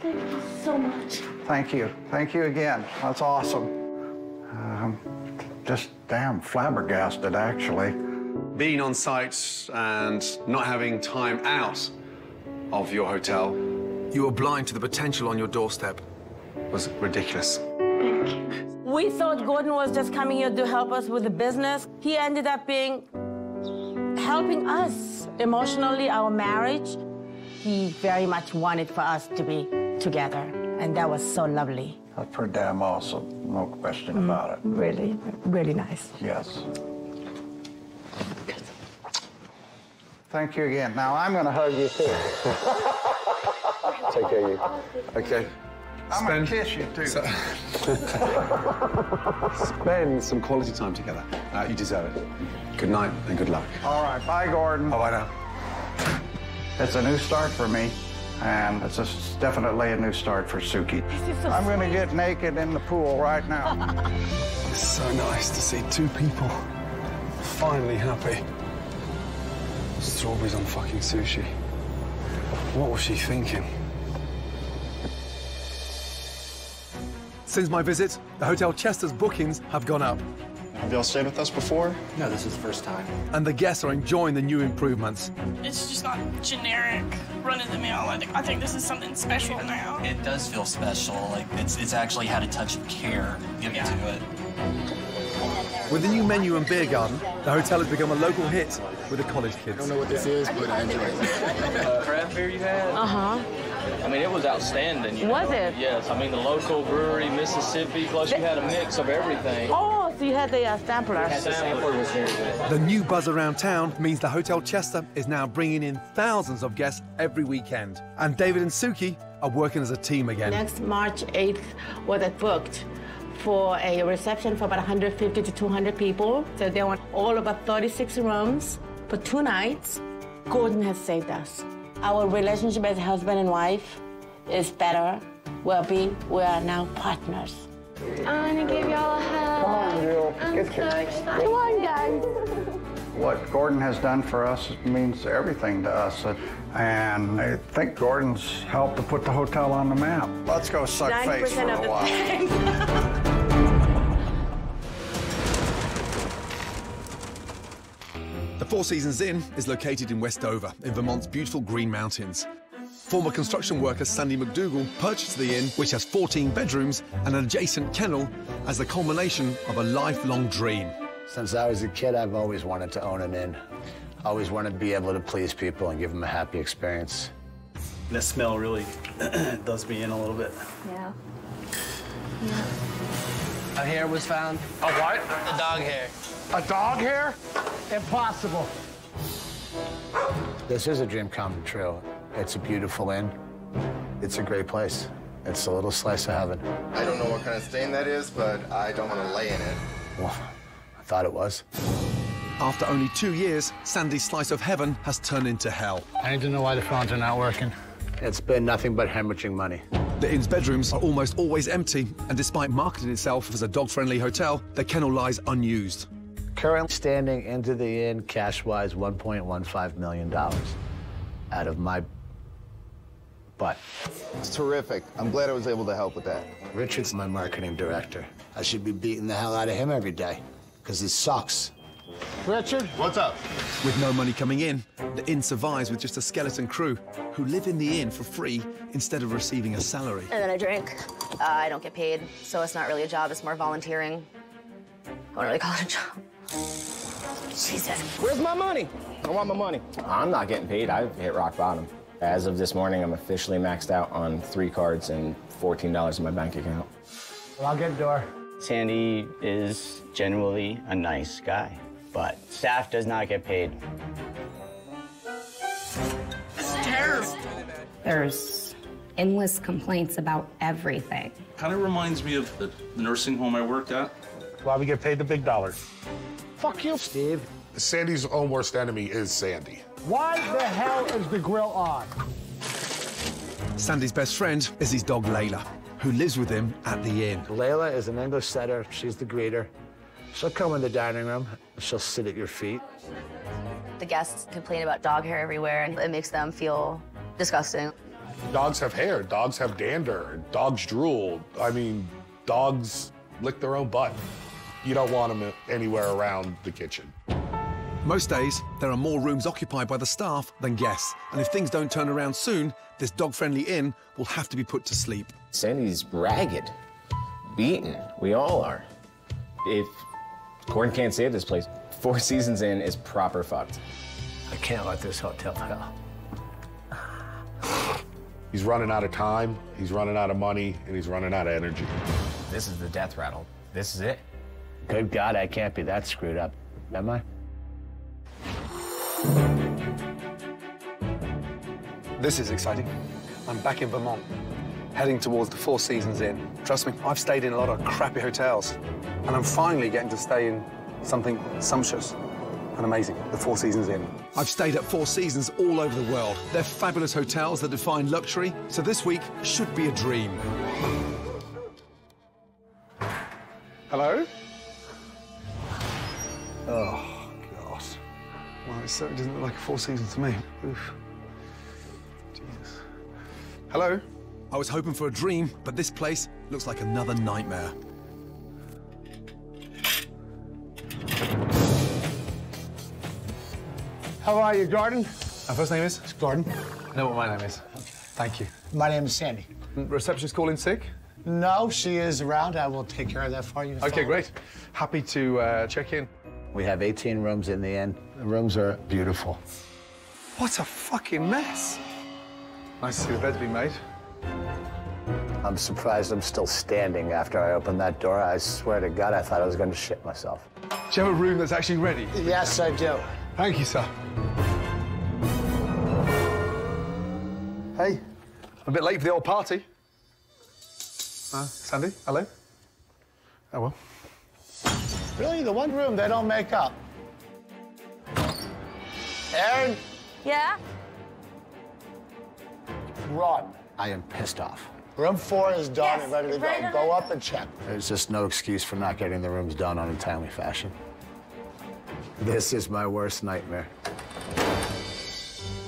Thank you so much. Thank you. Thank you again. That's awesome. Just damn flabbergasted, actually. Being on site and not having time out of your hotel, you were blind to the potential on your doorstep. It was ridiculous. Thank you. We thought Gordon was just coming here to help us with the business. He ended up being helping us emotionally, our marriage. He very much wanted for us to be together, and that was so lovely. That's pretty damn awesome, no question about it. Really, really nice. Yes. Good. Thank you again. Now I'm going to hug you too. Take care of you. Okay. I'm going to kiss you too. Spend some quality time together. You deserve it. Good night and good luck. All right. Bye, Gordon. Bye, bye now. It's a new start for me, and it's definitely a new start for Suki. This is so I'm going to get naked in the pool right now. It's so nice to see two people finally happy. Strawberries on fucking sushi. What was she thinking? Since my visit, the Hotel Chester's bookings have gone up. Have y'all stayed with us before? No, this is the first time. And the guests are enjoying the new improvements. It's just not generic, run-of-the-mill. I think this is something special now. It does feel special. Like it's actually had a touch of care given to it. With the new menu and beer garden, the hotel has become a local hit with the college kids. I don't know what this is, but I enjoy it. Craft beer you had? Uh-huh. I mean, it was outstanding. Was it? Yes. I mean, the local brewery, Mississippi, plus you had a mix of everything. Oh, so you had the sampler. The new buzz around town means the Hotel Chester is now bringing in thousands of guests every weekend. And David and Suki are working as a team again. Next March 8th, we're booked for a reception for about 150 to 200 people. So they want all about 36 rooms for 2 nights. Gordon has saved us. Our relationship as husband and wife is better. We are now partners. I want to give y'all a hug. Come on, girl. I'm so excited. Come on, guys. What Gordon has done for us means everything to us. And I think Gordon's helped to put the hotel on the map. Let's go suck face for a while. The Four Seasons Inn is located in West Dover, in Vermont's beautiful Green Mountains. Former construction worker Sandy McDougall purchased the inn, which has 14 bedrooms and an adjacent kennel, as the culmination of a lifelong dream. Since I was a kid, I've always wanted to own an inn. I always wanted to be able to please people and give them a happy experience. The smell really does me in a little bit. Yeah. Yeah. A hair was found. A what? A dog hair. A dog hair? Impossible. This is a dream come true. It's a beautiful inn. It's a great place. It's a little slice of heaven. I don't know what kind of stain that is, but I don't want to lay in it. Well, I thought it was. After only 2 years, Sandy's slice of heaven has turned into hell. I need to know why the phones are not working. It's been nothing but hemorrhaging money. The inn's bedrooms are almost always empty, and despite marketing itself as a dog-friendly hotel, the kennel lies unused. Currently standing into the inn, cash-wise, $1.15 million out of my butt. It's terrific. I'm glad I was able to help with that. Richard's my marketing director. I should be beating the hell out of him every day, because he sucks. Richard? What's up? With no money coming in, the inn survives with just a skeleton crew who live in the inn for free instead of receiving a salary. And then I drink. I don't get paid, so it's not really a job. It's more volunteering. I don't really call it a job. Jesus. Where's my money? I want my money. I'm not getting paid. I've hit rock bottom. As of this morning, I'm officially maxed out on 3 cards and $14 in my bank account. Well, I'll get the door. Sandy is generally a nice guy, but staff does not get paid. This is terrible. There's endless complaints about everything. Kind of reminds me of the nursing home I worked at. Why we get paid the big dollar. Fuck you, Steve. Sandy's own worst enemy is Sandy. Why the hell is the grill on? Sandy's best friend is his dog, Layla, who lives with him at the inn. Layla is an English setter. She's the greeter. She'll come in the dining room, she'll sit at your feet. The guests complain about dog hair everywhere, and it makes them feel disgusting. Dogs have hair, dogs have dander, dogs drool. I mean, dogs lick their own butt. You don't want them anywhere around the kitchen. Most days, there are more rooms occupied by the staff than guests, and if things don't turn around soon, this dog-friendly inn will have to be put to sleep. Sandy's ragged, beaten, we all are. If Gordon can't save this place, Four Seasons Inn is proper fucked. I can't let this hotel fail. He's running out of time, he's running out of money, and he's running out of energy. This is the death rattle. This is it. Good God, I can't be that screwed up, am I? This is exciting. I'm back in Vermont, heading towards the Four Seasons Inn. Trust me, I've stayed in a lot of crappy hotels, and I'm finally getting to stay in something sumptuous and amazing, the Four Seasons Inn. I've stayed at Four Seasons all over the world. They're fabulous hotels that define luxury, so this week should be a dream. Hello? Oh, God. Well, it certainly doesn't look like a Four Seasons to me. Oof. Jesus. Hello? I was hoping for a dream, but this place looks like another nightmare. How are you, Gordon? My first name is? It's Gordon. I know what my name is. Thank you. My name is Sandy. Receptionist calling sick? No, she is around. I will take care of that for you. OK, great. Happy to check in. We have 18 rooms in the inn. The rooms are beautiful. What a fucking mess. Nice to see the beds being made. I'm surprised I'm still standing after I opened that door. I swear to God, I thought I was going to shit myself. Do you have a room that's actually ready? Yes, I do. Thank you, sir. Hey, I'm a bit late for the old party. Sandy, hello? Oh, well. Really, the one room they don't make up. Aaron? Yeah? Run. I am pissed off. Room 4 is done and ready to go. Go up and check. There's just no excuse for not getting the rooms done on a timely fashion. This is my worst nightmare.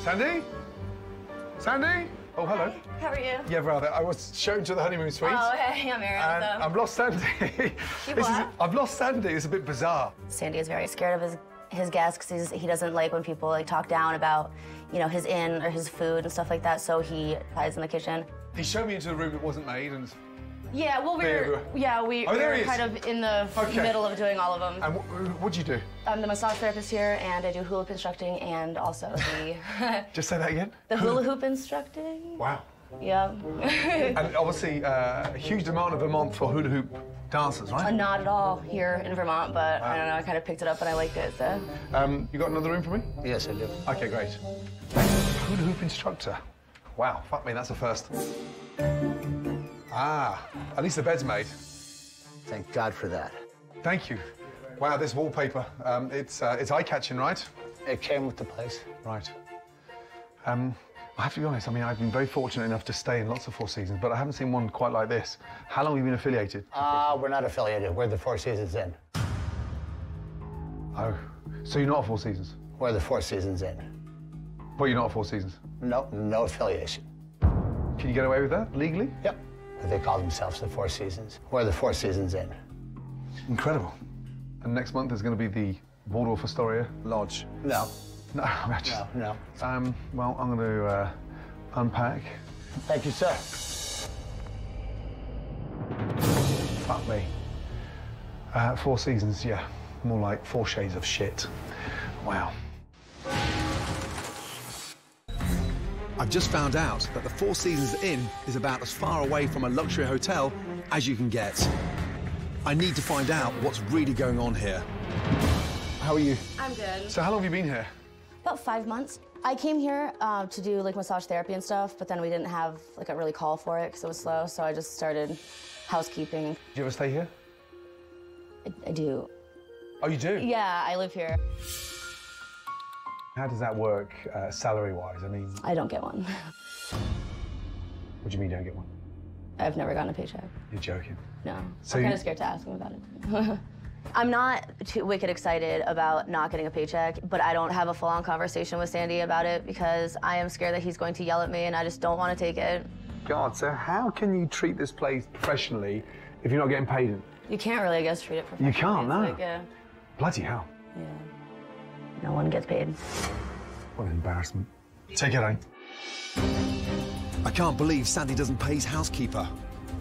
Sandy? Sandy? Oh, hello. Hi. How are you? Yeah, rather. I was shown to the honeymoon suite. Oh, okay. I'm here. I've lost Sandy. You what? I've lost Sandy. It's a bit bizarre. Sandy is very scared of his his guests because he doesn't like when people like talk down about, you know, his inn or his food and stuff like that. So he hides in the kitchen. He showed me into the room that wasn't made, and yeah, well, we were kind of in the middle of doing all of them. And what do you do? I'm the massage therapist here, and I do hula hoop instructing, and also the just say that again. The hula hoop instructing. Wow. Yeah. And obviously, a huge demand in Vermont for hula hoop dancers, right? Not at all here in Vermont, but I don't know. I kind of picked it up and I liked it. So. You got another room for me? Yes, I do. Okay, great. Hula hoop instructor. Wow, fuck me, that's a first. Ah, at least the bed's made. Thank God for that. Thank you. Wow, this wallpaper. It's eye-catching, right? It came with the place. Right. I have to be honest, I mean, I've been very fortunate enough to stay in lots of Four Seasons, but I haven't seen one quite like this. How long have you been affiliated? We're not affiliated. We're the Four Seasons Inn. Oh, so you're not a Four Seasons? We're the Four Seasons Inn. But you're not a Four Seasons? No, no affiliation. Can you get away with that legally? Yep. But they call themselves the Four Seasons. We're the Four Seasons Inn. Incredible. And next month is going to be the Waldorf Astoria Lodge. No. No, I just... No. Well, I'm going to unpack. Thank you, sir. Fuck me. Four Seasons, yeah. More like four shades of shit. Wow. I've just found out that the Four Seasons Inn is about as far away from a luxury hotel as you can get. I need to find out what's really going on here. How are you? I'm good. So how long have you been here? About 5 months. I came here to do like massage therapy and stuff, but then we didn't have like a really call for it because it was slow, so I just started housekeeping. Do you ever stay here? I do. Oh, you do? Yeah, I live here. How does that work salary-wise? I mean... I don't get one. What do you mean you don't get one? I've never gotten a paycheck. You're joking. No. So I'm kind of scared to ask him about it. I'm not too wicked excited about not getting a paycheck, but I don't have a full-on conversation with Sandy about it because I am scared that he's going to yell at me and I just don't want to take it. God, so how can you treat this place professionally if you're not getting paid in? You can't really, I guess, treat it professionally. You can't, no. Like, yeah. Bloody hell. Yeah. No one gets paid. What an embarrassment. Take it out. I can't believe Sandy doesn't pay his housekeeper.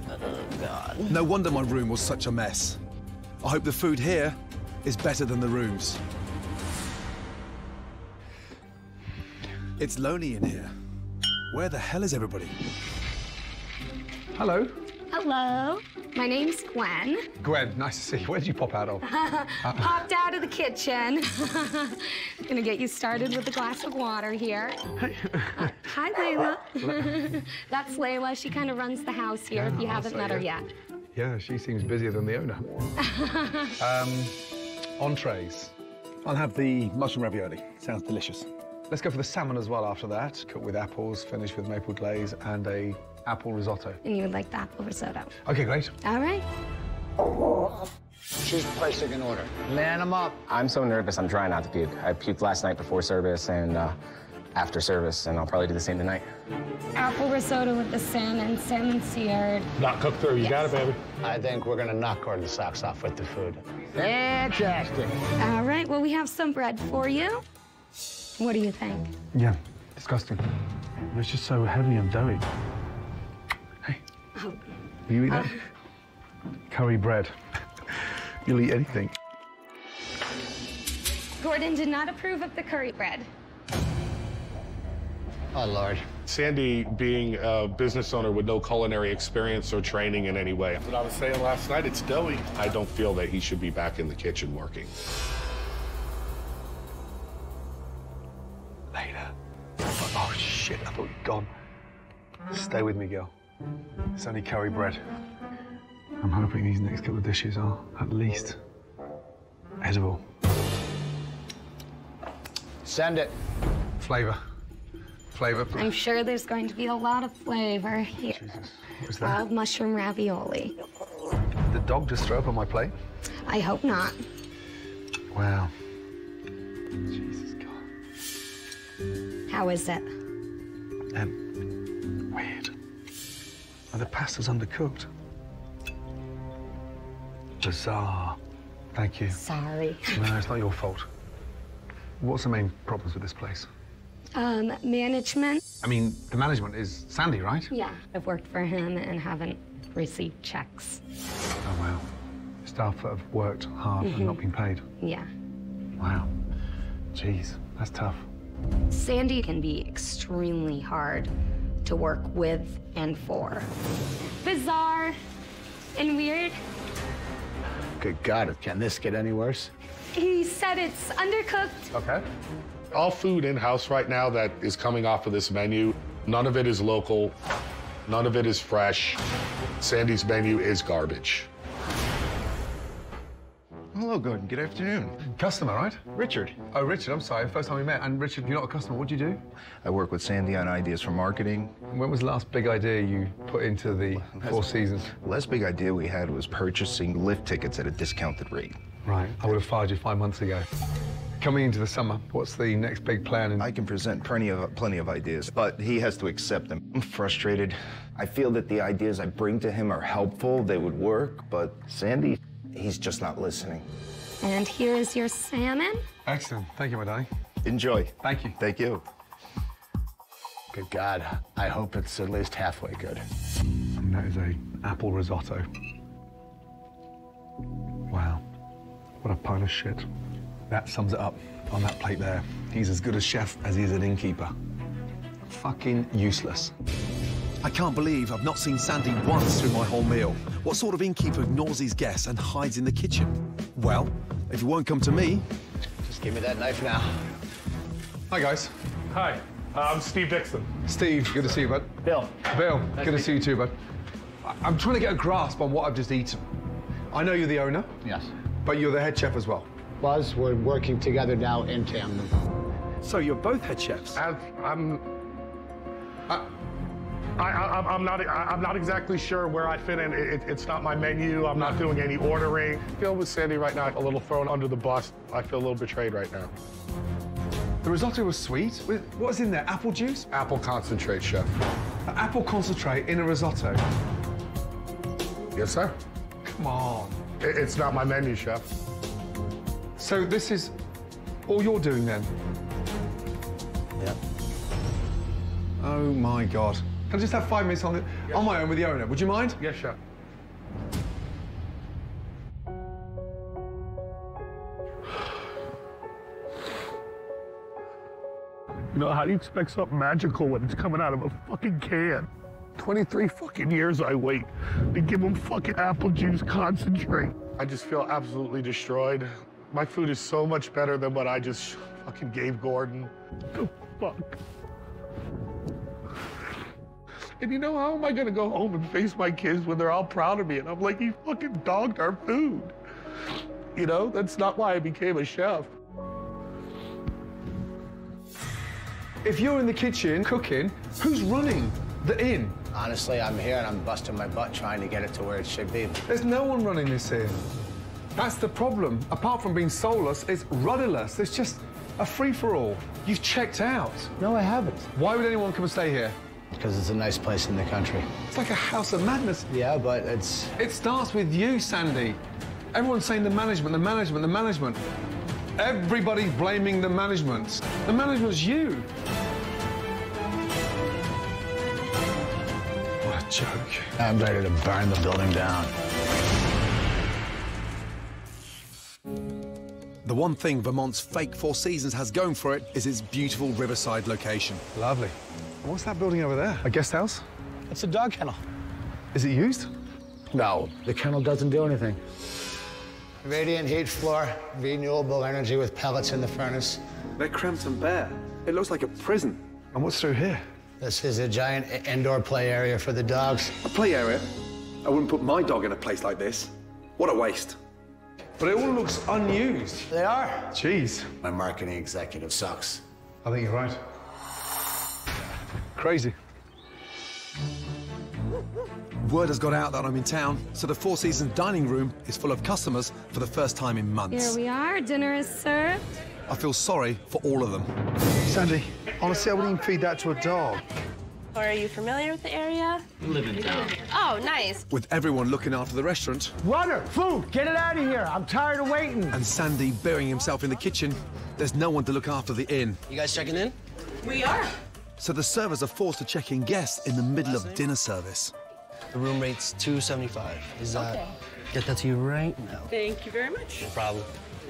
Oh, God. No wonder my room was such a mess. I hope the food here is better than the rooms. It's lonely in here. Where the hell is everybody? Hello. Hello. My name's Gwen. Gwen, nice to see you. Where did you pop out of? Popped out of the kitchen. Gonna get you started with a glass of water here. Hi, Layla. That's Layla. She kind of runs the house here, if you haven't met her yet. Yeah, she seems busier than the owner. Entrees. I'll have the mushroom ravioli. Sounds delicious. Let's go for the salmon as well after that. Cook with apples, finish with maple glaze and a apple risotto. And you would like the apple risotto. Okay, great. All right. She's placing an order. Man, I'm up. I'm so nervous, I'm trying not to puke. I puked last night before service and after service, and I'll probably do the same tonight. Apple risotto with the salmon, salmon seared. Not cooked through, you got it, baby. I think we're gonna knock Gordon's socks off with the food. Fantastic. All right, well, we have some bread for you. What do you think? Yeah, disgusting. It's just so heavy and doughy. Hey, will you eat that? Curry bread. You'll eat anything. Gordon did not approve of the curry bread. Oh, Lord. Sandy, being a business owner with no culinary experience or training in any way. That's what I was saying last night, it's doughy. I don't feel that he should be back in the kitchen working. Later. Oh, shit, I thought you'd gone. Stay with me, girl. It's only curry bread. I'm hoping these next couple of dishes are, at least, edible. Send it. Flavor. Flavor, please. I'm sure there's going to be a lot of flavor here. Jesus, what is that? Wild mushroom ravioli. Did the dog just throw up on my plate? I hope not. Wow. Jesus, God. How is it? Weird. And the pasta's undercooked. Bizarre. Thank you. Sorry. No, it's not your fault. What's the main problems with this place? Management. I mean, the management is Sandy, right? Yeah. I've worked for him and haven't received checks. Oh, wow. Staff that have worked hard and not been paid. Yeah. Wow. Jeez, that's tough. Sandy can be extremely hard to work with and for. Bizarre and weird. Good God, can this get any worse? He said it's undercooked. Okay. All food in-house right now that is coming off of this menu, none of it is local, none of it is fresh. Sandy's menu is garbage. Hello, Gordon. Good afternoon. Customer, right? Richard. Oh, Richard, I'm sorry. First time we met. And Richard, you're not a customer. What do you do? I work with Sandy on ideas for marketing. When was the last big idea you put into the Four Seasons? The last big idea we had was purchasing lift tickets at a discounted rate. Right. I would have fired you 5 months ago. Coming into the summer, what's the next big plan? I can present plenty of ideas, but he has to accept them. I'm frustrated. I feel that the ideas I bring to him are helpful, they would work, but Sandy, he's just not listening. And here is your salmon. Excellent. Thank you, my darling. Enjoy. Thank you. Thank you. Good God. I hope it's at least halfway good. And that is an apple risotto. Wow. What a pile of shit. That sums it up on that plate there. He's as good a chef as he is an innkeeper. Fucking useless. I can't believe I've not seen Sandy once through my whole meal. What sort of innkeeper ignores his guests and hides in the kitchen? Well, if you won't come to me... Just give me that knife now. Hi, guys. Hi. I'm Steve Dixon. Steve, good to see you, bud. Bill. Bill, nice good to see you too, bud. I'm trying to get a grasp on what I've just eaten. I know you're the owner. Yes. But you're the head chef as well. Buzz, we're working together now in tandem. So you're both head chefs? I'm not exactly sure where I fit in. It's not my menu. I'm not doing any ordering. I feel with Sandy right now, a little thrown under the bus. I feel a little betrayed right now. The risotto was sweet. What's in there? Apple juice? Apple concentrate, chef. An apple concentrate in a risotto? Yes, sir. Come on. It's not my menu, chef. So this is all you're doing, then? Yeah. Oh, my God. Can I just have 5 minutes on, yes, on my own with the owner? Would you mind? Yes, sure. You know, how do you expect something magical when it's coming out of a fucking can? 23 fucking years I wait to give them fucking apple juice concentrate. I just feel absolutely destroyed. My food is so much better than what I just fucking gave Gordon. The fuck? And you know, how am I gonna go home and face my kids when they're all proud of me? And I'm like, he fucking dogged our food. You know, that's not why I became a chef. If you're in the kitchen cooking, who's running the inn? Honestly, I'm here and I'm busting my butt trying to get it to where it should be. There's no one running this inn. That's the problem. Apart from being soulless, it's rudderless. It's just a free-for-all. You've checked out. No, I haven't. Why would anyone come and stay here? Because it's a nice place in the country. It's like a house of madness. Yeah, but it's... It starts with you, Sandy. Everyone's saying the management, the management, the management. Everybody's blaming the management. The management's you. What a joke. I'm ready to burn the building down. The one thing Vermont's fake Four Seasons has going for it is its beautiful riverside location. Lovely. What's that building over there? A guest house? It's a dog kennel. Is it used? No. The kennel doesn't do anything. Radiant heat floor, renewable energy with pellets in the furnace. They're cramped and bare. It looks like a prison. And what's through here? This is a giant indoor play area for the dogs. A play area? I wouldn't put my dog in a place like this. What a waste. But it all looks unused. They are. Jeez. My marketing executive sucks. I think you're right. Crazy. Word has got out that I'm in town, so the Four Seasons dining room is full of customers for the first time in months. Here we are. Dinner is served. I feel sorry for all of them. Sandy, honestly, I wouldn't even feed that to a dog. Are you familiar with the area? Live in town. Oh, nice. With everyone looking after the restaurant. Runner, food, get it out of here. I'm tired of waiting. And Sandy burying himself in the kitchen, There's no one to look after the inn. You guys checking in? We are. So the servers are forced to check in guests in the middle of dinner service. The room rate's $2.75. Is that... Okay. Get that to you right now. Thank you very much. No problem.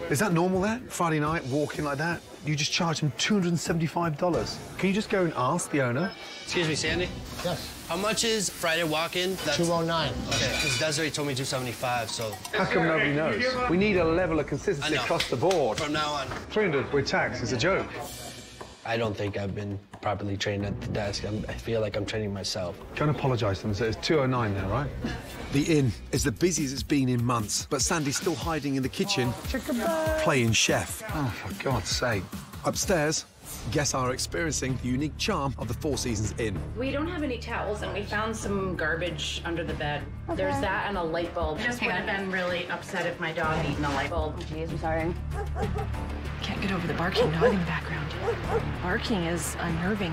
Is that normal there? Friday night, walking like that? You just charge them $275. Can you just go and ask the owner? Excuse me, Sandy? Yes. How much is Friday walk-in? That's... $209. Okay, because Desiree told me $275, so... How come nobody knows? We need a level of consistency across the board. From now on. $300 with tax is a joke. I don't think I've been properly trained at the desk. I feel like I'm training myself. Go and apologise to them. So it's $209 now, right? The inn is the busiest it's been in months, but Sandy's still hiding in the kitchen, playing chef. Oh, for God's sake. Upstairs, guests are experiencing the unique charm of the Four Seasons Inn. We don't have any towels, and we found some garbage under the bed. Okay. There's that and a light bulb. I just would have been really upset if my dog had eaten a light bulb. Jeez, I'm sorry. Can't get over the barking dog in the background. Barking is unnerving.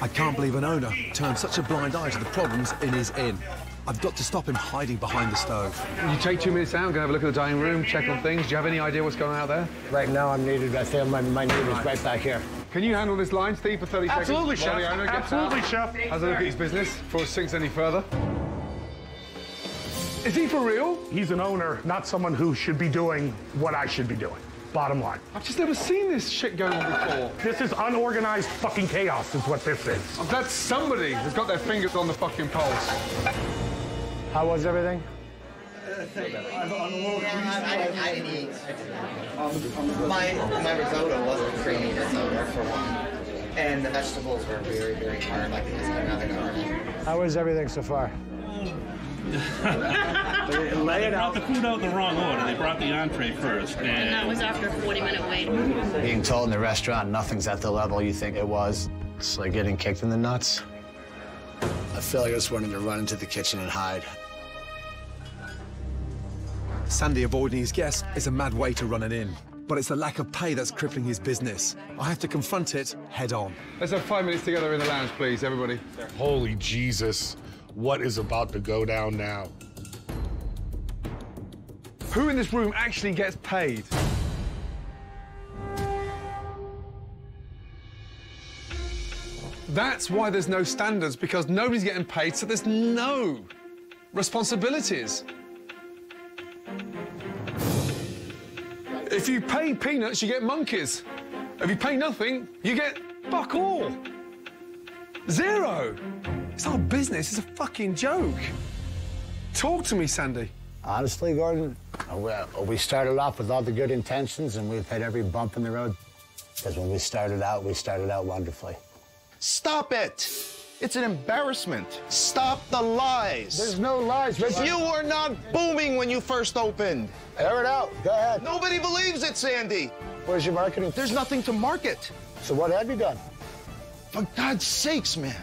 I can't believe an owner turned such a blind eye to the problems in his inn. I've got to stop him hiding behind the stove. You take 2 minutes out, go have a look at the dining room, check on things. Do you have any idea what's going on out there? Right now, I'm needed. I feel my neighbor's right back here. Can you handle this line, Steve, for 30 Absolutely, seconds? Chef. Owner Absolutely, gets out, Chef. Has a look at his business before it sinks any further. Is he for real? He's an owner, not someone who should be doing what I should be doing. Bottom line. I've just never seen this shit going on before. This is unorganized fucking chaos is what this is. I'm glad somebody has got their fingers on the fucking pulse. How was everything? I didn't eat. My risotto wasn't creamy, that's over for one. And the vegetables were very, very hard, like it has been another garden. How was everything so far? They brought the food out in the wrong order. They brought the entree first. And that was after a 40-minute wait. Being told in the restaurant nothing's at the level you think it was. It's like getting kicked in the nuts. I feel like I just wanted to run into the kitchen and hide. Sandy avoiding his guests is a mad way to run an inn. But it's the lack of pay that's crippling his business. I have to confront it head on. Let's have 5 minutes together in the lounge, please, everybody. Holy Jesus. What is about to go down now? Who in this room actually gets paid? That's why there's no standards, because nobody's getting paid, so there's no responsibilities. If you pay peanuts, you get monkeys. If you pay nothing, you get fuck all. Zero. It's not a business, it's a fucking joke. Talk to me, Sandy. Honestly, Gordon, we started off with all the good intentions and we've had every bump in the road. Because when we started out wonderfully. Stop it! It's an embarrassment. Stop the lies. There's no lies, Richard. You were not booming when you first opened. Air it out, go ahead. Nobody believes it, Sandy. Where's your marketing? There's nothing to market. So what have you done? For God's sakes, man.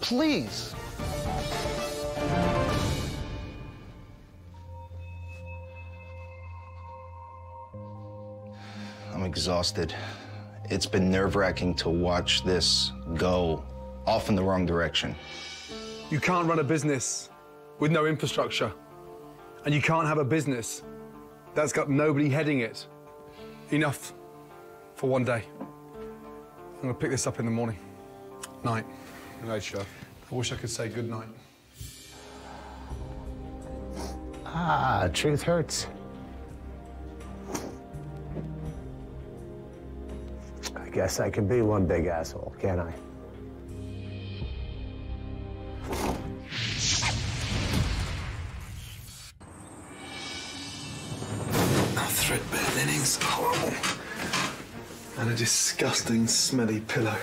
Please. I'm exhausted. It's been nerve-wracking to watch this go off in the wrong direction. You can't run a business with no infrastructure. And you can't have a business that's got nobody heading it. Enough for one day. I'm gonna pick this up in the morning. Night. Good night, Chef. I wish I could say good night. Ah, truth hurts. I guess I can be one big asshole, can't I? A threadbare innings, horrible. And a disgusting, smelly pillow.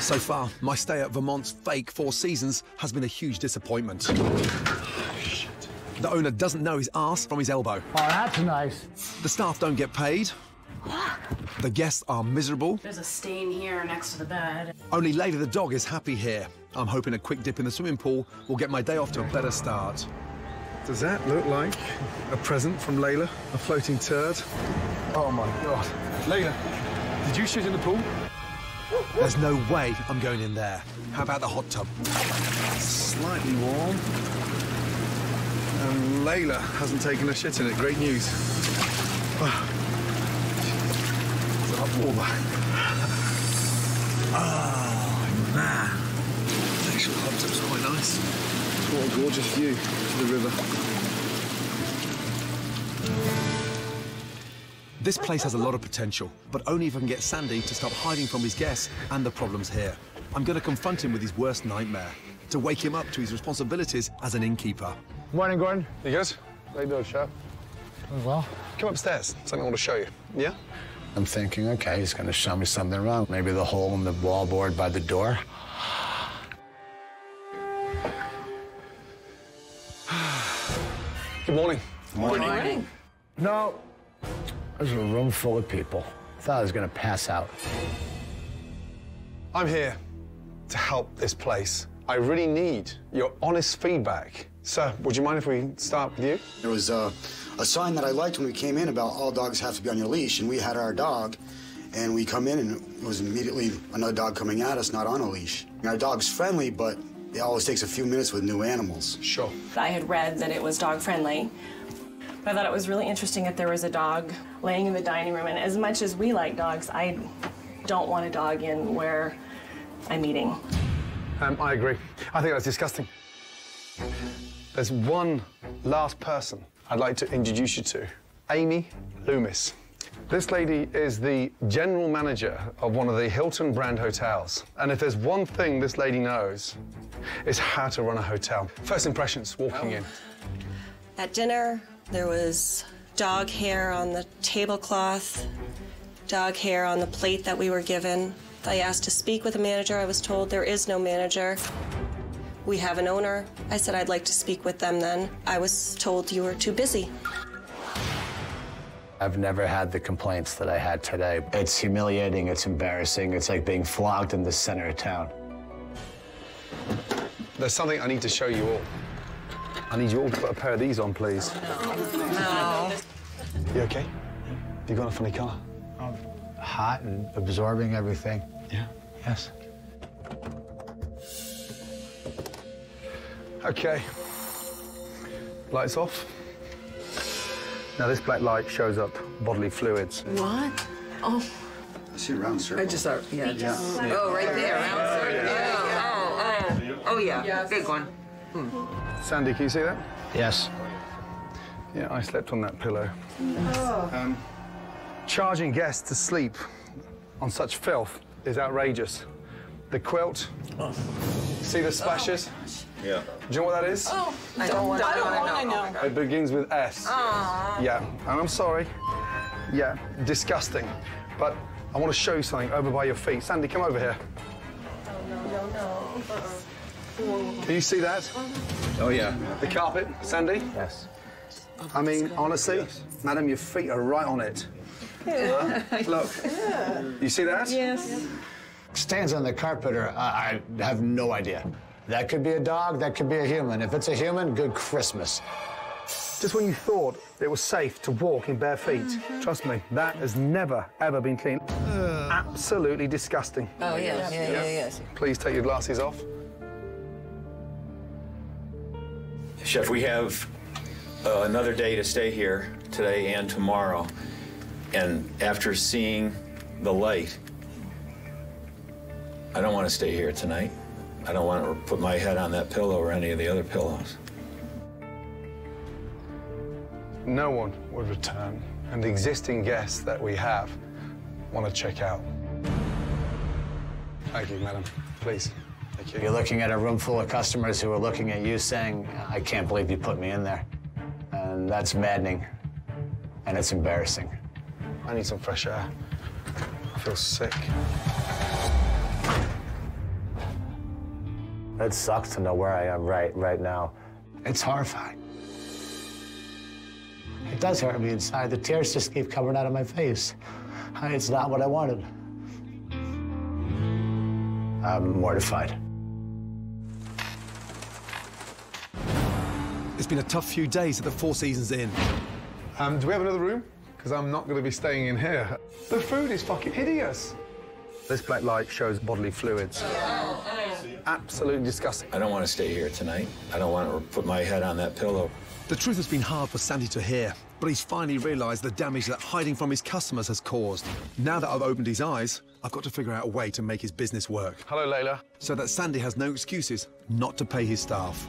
So far, my stay at Vermont's fake Four Seasons has been a huge disappointment. Oh, shit. The owner doesn't know his arse from his elbow. Oh, that's nice. The staff don't get paid. The guests are miserable. There's a stain here next to the bed. Only Layla the dog is happy here. I'm hoping a quick dip in the swimming pool will get my day off to a better start. Does that look like a present from Layla? A floating turd? Oh, my God. Layla, did you shit in the pool? There's no way I'm going in there. How about the hot tub? Slightly warm. And Layla hasn't taken a shit in it. Great news. It's a głowa. Oh, man. The actual concept's quite nice. What a gorgeous view to the river. This place has a lot of potential, but only if I can get Sandy to stop hiding from his guests and the problems here. I'm going to confront him with his worst nightmare, to wake him up to his responsibilities as an innkeeper. Good morning, Gordon. You guys? How you doing, chef? Doing well. Come upstairs. Something I want to show you. Yeah? I'm thinking, OK, he's going to show me something wrong. Maybe the hole in the wallboard by the door. Good morning. Morning. Morning. No, there's a room full of people. I thought I was going to pass out. I'm here to help this place. I really need your honest feedback. Sir, would you mind if we start with you? There was a sign that I liked when we came in about all dogs have to be on your leash, and we had our dog, and we come in and it was immediately another dog coming at us, not on a leash. Our dog's friendly, but it always takes a few minutes with new animals. Sure. I had read that it was dog friendly, but I thought it was really interesting that there was a dog laying in the dining room, and as much as we like dogs, I don't want a dog in where I'm eating. I agree. I think that's disgusting. There's one last person I'd like to introduce you to, Amy Loomis. This lady is the general manager of one of the Hilton brand hotels. And if there's one thing this lady knows, it's how to run a hotel. First impressions walking in. At dinner, there was dog hair on the tablecloth, dog hair on the plate that we were given. I asked to speak with a manager. I was told there is no manager. We have an owner. I said I'd like to speak with them then. I was told you were too busy. I've never had the complaints that I had today. It's humiliating, it's embarrassing. It's like being flogged in the center of town. There's something I need to show you all. I need you all to put a pair of these on, please. Oh, no. You okay? You got a funny color? I'm hot and absorbing everything. Yeah? Yes. Okay, lights off. Now this black light shows up bodily fluids. What? Oh. I see a round circle. I just saw, yeah. Oh, right there, round circle. Yeah. Oh, yeah, yes. Big one. Hmm. Sandy, can you see that? Yes. Yeah, I slept on that pillow. Oh. Charging guests to sleep on such filth is outrageous. The quilt, see the splashes? Oh. Yeah. Do you know what that is? Oh, I don't want to know. It begins with S. Aww. Yeah, and I'm sorry. Yeah, disgusting. But I want to show you something over by your feet. Sandy, come over here. Oh, no. Uh-uh. Can you see that? Oh, yeah. The carpet, Sandy? Yes. I mean, honestly, yes. Madam, your feet are right on it. Yeah. Look. Yeah. You see that? Yes. Stains on the carpet are, I have no idea. That could be a dog, that could be a human. If it's a human, good Christmas. Just when you thought it was safe to walk in bare feet, trust me, that has never, ever been clean. Absolutely disgusting. Oh, yes. Yeah. Please take your glasses off. Chef, we have another day to stay here, today and tomorrow. And after seeing the light, I don't want to stay here tonight. I don't want to put my head on that pillow or any of the other pillows. No one would return, and the existing guests that we have want to check out. Thank you, madam. Please. Thank you. You're looking at a room full of customers who are looking at you saying, I can't believe you put me in there. And that's maddening, and it's embarrassing. I need some fresh air. I feel sick. It sucks to know where I am right now. It's horrifying. It does hurt me inside. The tears just keep coming out of my face. It's not what I wanted. I'm mortified. It's been a tough few days at the Four Seasons Inn. Do we have another room? Because I'm not going to be staying in here. The food is fucking hideous. This black light shows bodily fluids. Absolutely disgusting. I don't want to stay here tonight. I don't want to put my head on that pillow. The truth has been hard for Sandy to hear. but he's finally realized the damage that hiding from his customers has caused. Now that I've opened his eyes, I've got to figure out a way to make his business work. Hello, Layla. So that Sandy has no excuses not to pay his staff.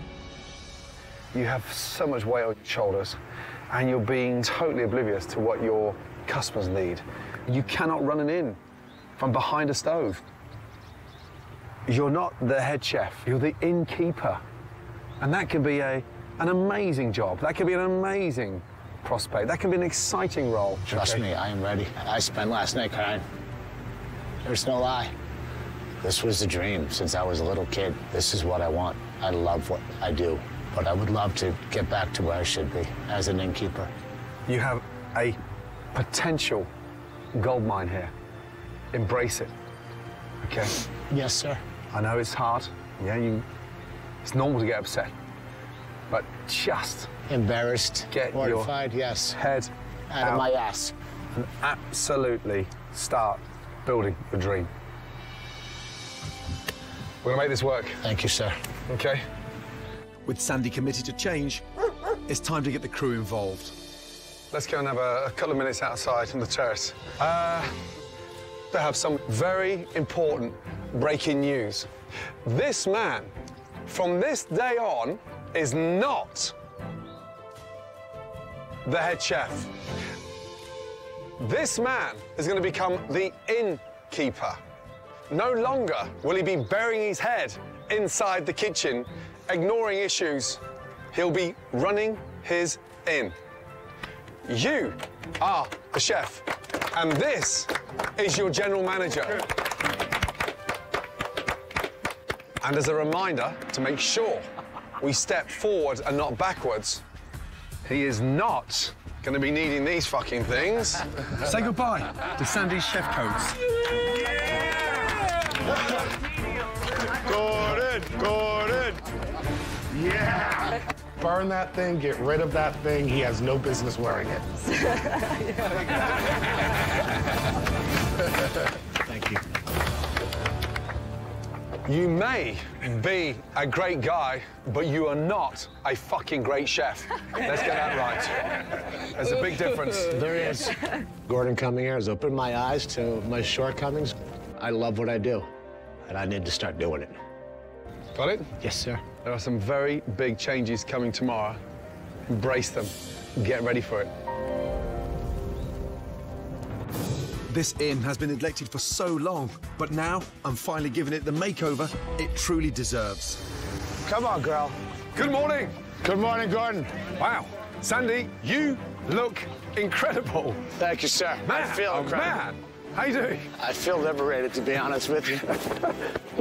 You have so much weight on your shoulders, and you're being totally oblivious to what your customers need. You cannot run an inn from behind a stove. You're not the head chef, you're the innkeeper. And that can be an amazing job. That can be an amazing prospect. That can be an exciting role. Trust me, I am ready. I spent last night crying. There's no lie. This was the dream since I was a little kid. This is what I want. I love what I do. But I would love to get back to where I should be as an innkeeper. You have a potential gold mine here. Embrace it, okay? Yes, sir. I know it's hard. Yeah, it's normal to get upset, but just embarrassed, get mortified, yes, head out of my ass, and absolutely start building your dream. We're gonna make this work. Thank you, sir. Okay. With Sandy committed to change, it's time to get the crew involved. Let's go and have a couple of minutes outside on the terrace. They have some very important breaking news. This man, from this day on, is not the head chef. This man is going to become the innkeeper. No longer will he be burying his head inside the kitchen, ignoring issues. He'll be running his inn. You are the chef, and this is your general manager. And as a reminder to make sure we step forward and not backwards, he is not going to be needing these fucking things. Say goodbye to Sandy's chef coats. Yeah! Gordon! Yeah! Burn that thing, get rid of that thing. He has no business wearing it. Thank you. You may be a great guy, but you are not a fucking great chef. Let's get that right. There's a big difference. There is. Gordon coming here has opened my eyes to my shortcomings. I love what I do, and I need to start doing it. Got it? Yes, sir. There are some very big changes coming tomorrow. Embrace them. Get ready for it. This inn has been neglected for so long, but now I'm finally giving it the makeover it truly deserves. Come on, girl. Good morning. Good morning, Gordon. Wow. Sandy, you look incredible. Thank you, sir. Man, I feel incredible. Man, how you doing? I feel liberated, to be honest with you.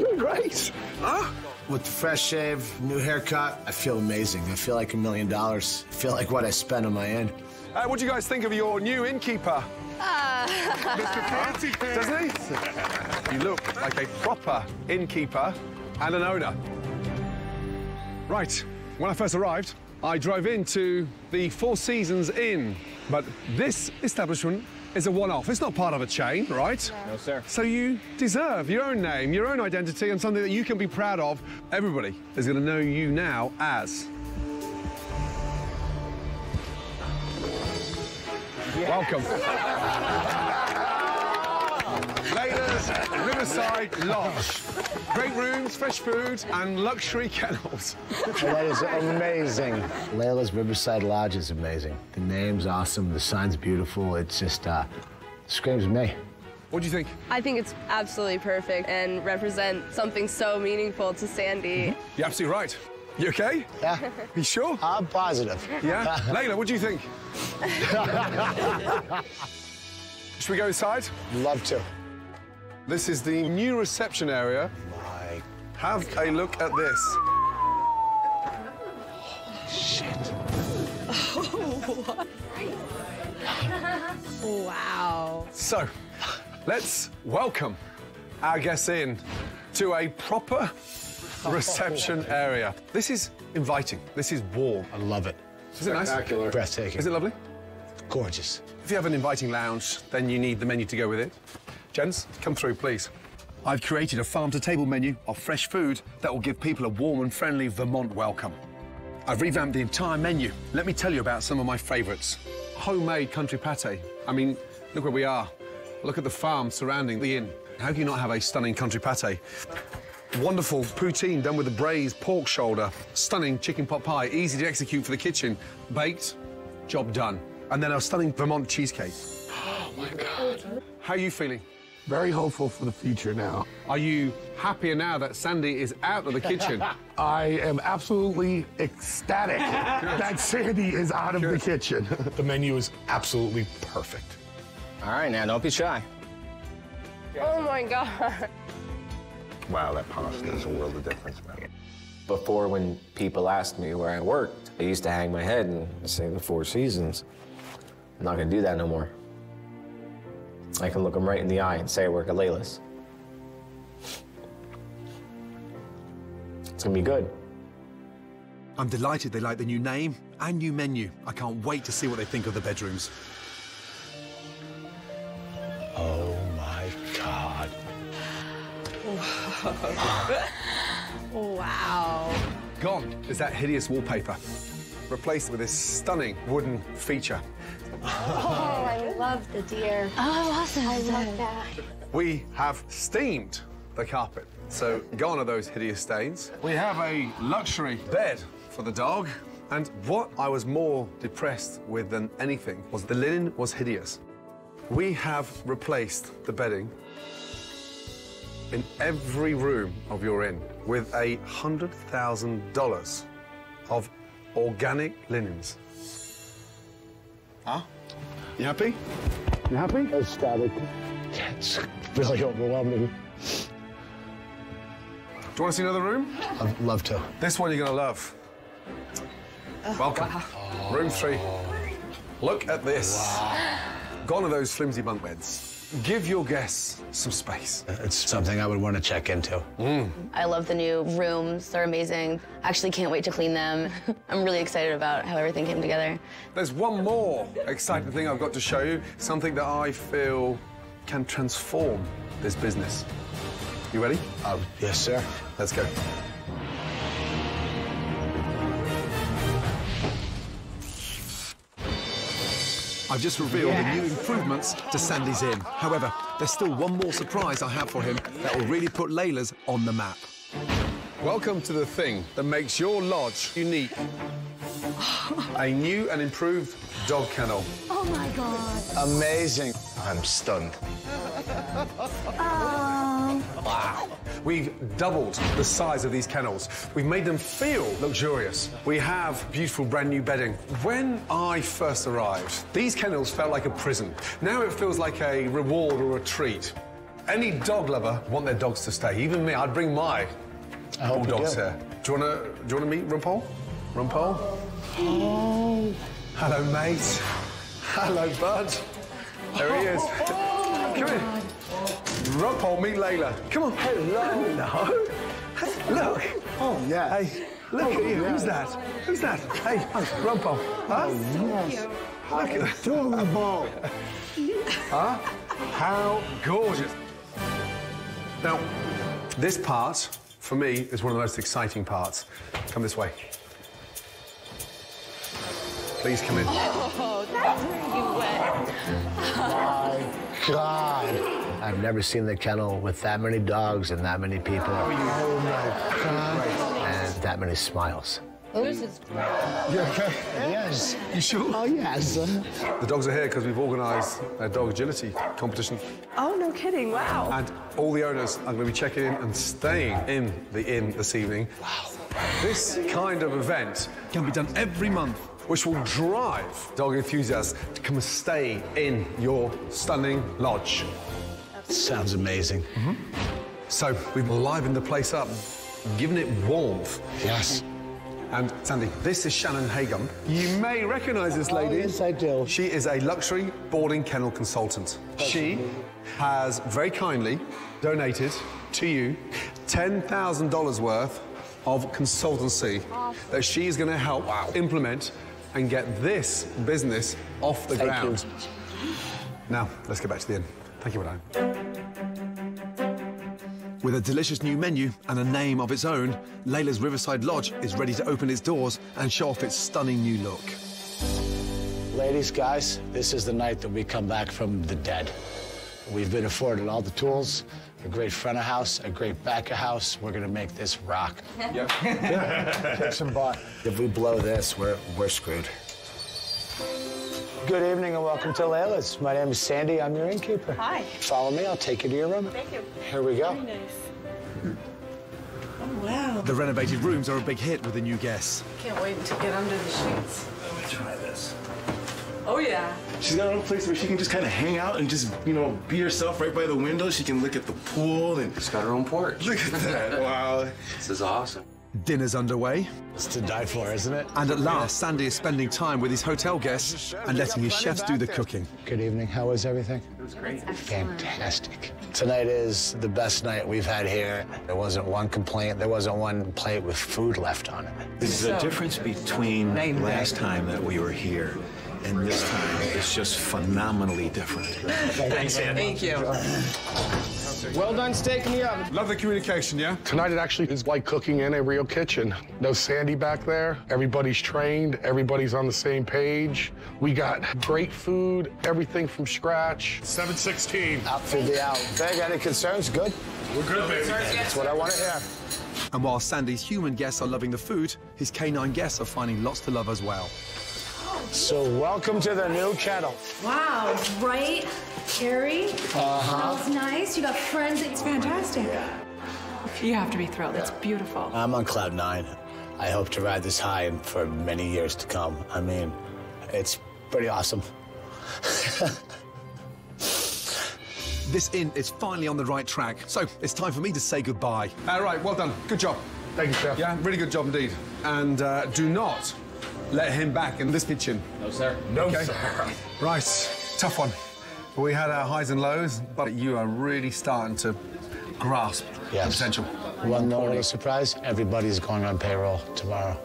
You're great. Huh? With the fresh shave, new haircut, I feel amazing. I feel like $1 million. I feel like what I spent on my inn. What do you guys think of your new innkeeper? Mr. Party Pants. Doesn't he? You look like a proper innkeeper and an owner. Right, when I first arrived, I drove into the Four Seasons Inn, but this establishment is a one-off. It's not part of a chain, right? No, sir. So you deserve your own name, your own identity, and something that you can be proud of. Everybody is going to know you now as... Welcome. Layla's Riverside Lodge. Great rooms, fresh food, and luxury kennels. That is amazing. Layla's Riverside Lodge is amazing. The name's awesome, the sign's beautiful. It's just, screams me. What do you think? I think it's absolutely perfect and represents something so meaningful to Sandy. You're absolutely right. You okay? Yeah. You sure? I'm positive. Yeah? Layla, what do you think? Should we go inside? Love to. This is the new reception area. My Have God. A look at this. Holy shit. Oh, what? Wow. So, let's welcome our guests in to a proper reception area. This is inviting. This is warm. I love it. Is it nice? Spectacular. Breathtaking. Is it lovely? Gorgeous. If you have an inviting lounge, then you need the menu to go with it. Gents, come through, please. I've created a farm-to-table menu of fresh food that will give people a warm and friendly Vermont welcome. I've revamped the entire menu. Let me tell you about some of my favorites. homemade country pate. I mean, look where we are. Look at the farm surrounding the inn. How can you not have a stunning country pate? Wonderful poutine done with a braised pork shoulder. Stunning chicken pot pie, easy to execute for the kitchen. Baked, job done. And then our stunning Vermont cheesecake. Oh, my God. How are you feeling? Very hopeful for the future now. Are you happier now that Sandy is out of the kitchen? I am absolutely ecstatic that Sandy is out of the kitchen. The menu is absolutely perfect. All right, now, don't be shy. Oh, my God. Wow, that pasta is a world of difference, man. Before, when people asked me where I worked, I used to hang my head and say the Four Seasons. I'm not going to do that no more. I can look them right in the eye and say I work at Layla's. It's gonna be good. I'm delighted they like the new name and new menu. I can't wait to see what they think of the bedrooms. Oh my God. Wow. Gone is that hideous wallpaper, replaced with this stunning wooden feature. Oh, I love the deer. Oh, awesome. I love that. We have steamed the carpet, so gone are those hideous stains. We have a luxury bed for the dog, and what I was more depressed with than anything was the linen was hideous. We have replaced the bedding in every room of your inn with $100,000 of organic linens. Huh? You happy? You happy? Ecstatic. That's really overwhelming. Do you want to see another room? I'd love to. This one you're going to love. Oh, welcome. Wow. Room 3. Look at this. Wow. Gone are those flimsy bunk beds. Give your guests some space. It's something I would want to check into. Mm. I love the new rooms. They're amazing. I actually can't wait to clean them. I'm really excited about how everything came together. There's one more exciting thing I've got to show you, something that I feel can transform this business. You ready? Yes, sir. Let's go. I've just revealed the new improvements to Sandy's Inn. However, there's still one more surprise I have for him that will really put Layla's on the map. Welcome to the thing that makes your lodge unique. A new and improved dog kennel. Oh, my God. Amazing. I'm stunned. Wow. We've doubled the size of these kennels. We've made them feel luxurious. We have beautiful brand new bedding. When I first arrived, these kennels felt like a prison. Now it feels like a reward or a treat. Any dog lover want their dogs to stay. Even me, I'd bring my bulldogs here. Do you want to meet Rumpole? Rumpole? Oh. Hello, mate. Hello, bud. There he is. Come here. Rumpole, meet Layla. Come on. Hello. Hello. Hey, look. Oh, yeah. Hey, look at you. Who's that? Who's that? Hey, Rumpole. Huh? Oh, yes. Look at that. Adorable. Huh? How gorgeous. Now, this part, for me, is one of the most exciting parts. Come this way. Please come in. Oh, that's where you went. Oh, my God. I've never seen the kennel with that many dogs and that many people. Oh, my God. And that many smiles. Oh, this is great. You okay? Yes. You sure? Oh, yes. The dogs are here because we've organised a dog agility competition. Oh, no kidding. Wow. And all the owners are going to be checking in and staying in the inn this evening. Wow. This kind of event can be done every month, which will drive dog enthusiasts to come and stay in your stunning lodge. Sounds amazing. Mm-hmm. So we've livened the place up, given it warmth. Yes. And Sandy, this is Shannon Hagen. You may recognise this lady. Oh, yes, I do. She is a luxury boarding kennel consultant. She has very kindly donated to you $10,000 worth of consultancy that she's going to help implement and get this business off the ground. Thank you. Now, let's get back to the inn. Thank you, Madame. With a delicious new menu and a name of its own, Layla's Riverside Lodge is ready to open its doors and show off its stunning new look. Ladies, guys, this is the night that we come back from the dead. We've been afforded all the tools, a great front of house, a great back of house. We're gonna make this rock. Yep. Kick some butt. If we blow this, we're screwed. Good evening and welcome to Layla's. My name is Sandy, I'm your innkeeper. Hi. Follow me, I'll take you to your room. Thank you. Here we go. Very nice. Oh, wow. The renovated rooms are a big hit with the new guests. Can't wait to get under the sheets. Let me try this. Oh, yeah. She's got her own place where she can just kind of hang out and just, you know, be herself right by the window. She can look at the pool and... She's got her own porch. Look at that, wow. This is awesome. Dinner's underway. It's to die for, isn't it? And at last, Sandy is spending time with his hotel guests and letting his chefs do the cooking. Good evening. How was everything? It was great. Fantastic. Tonight is the best night we've had here. There wasn't one complaint. There wasn't one plate with food left on it. There's a difference between last time that we were here and this time. It's just phenomenally different. Thanks, Andy. Thank you. Well done staking me up. Love the communication, yeah? Tonight it actually is like cooking in a real kitchen. No Sandy back there. Everybody's trained. Everybody's on the same page. We got great food, everything from scratch. 716. Out through the out. Big, any concerns? Good? We're good, baby. That's what I want to hear. And while Sandy's human guests are loving the food, his canine guests are finding lots to love as well. So welcome to the new kettle. Wow, right? Carrie, smells nice. You got friends. It's fantastic. Yeah. You have to be thrilled. Yeah. It's beautiful. I'm on cloud nine. I hope to ride this high for many years to come. I mean, it's pretty awesome. This inn is finally on the right track, so it's time for me to say goodbye. All right, well done. Good job. Thank you, Chef. Yeah, really good job indeed. And do not let him back in this kitchen. No, sir. No, okay. Sir. Right, tough one. We had our highs and lows, but you are really starting to grasp the potential. One more little surprise, everybody's going on payroll tomorrow.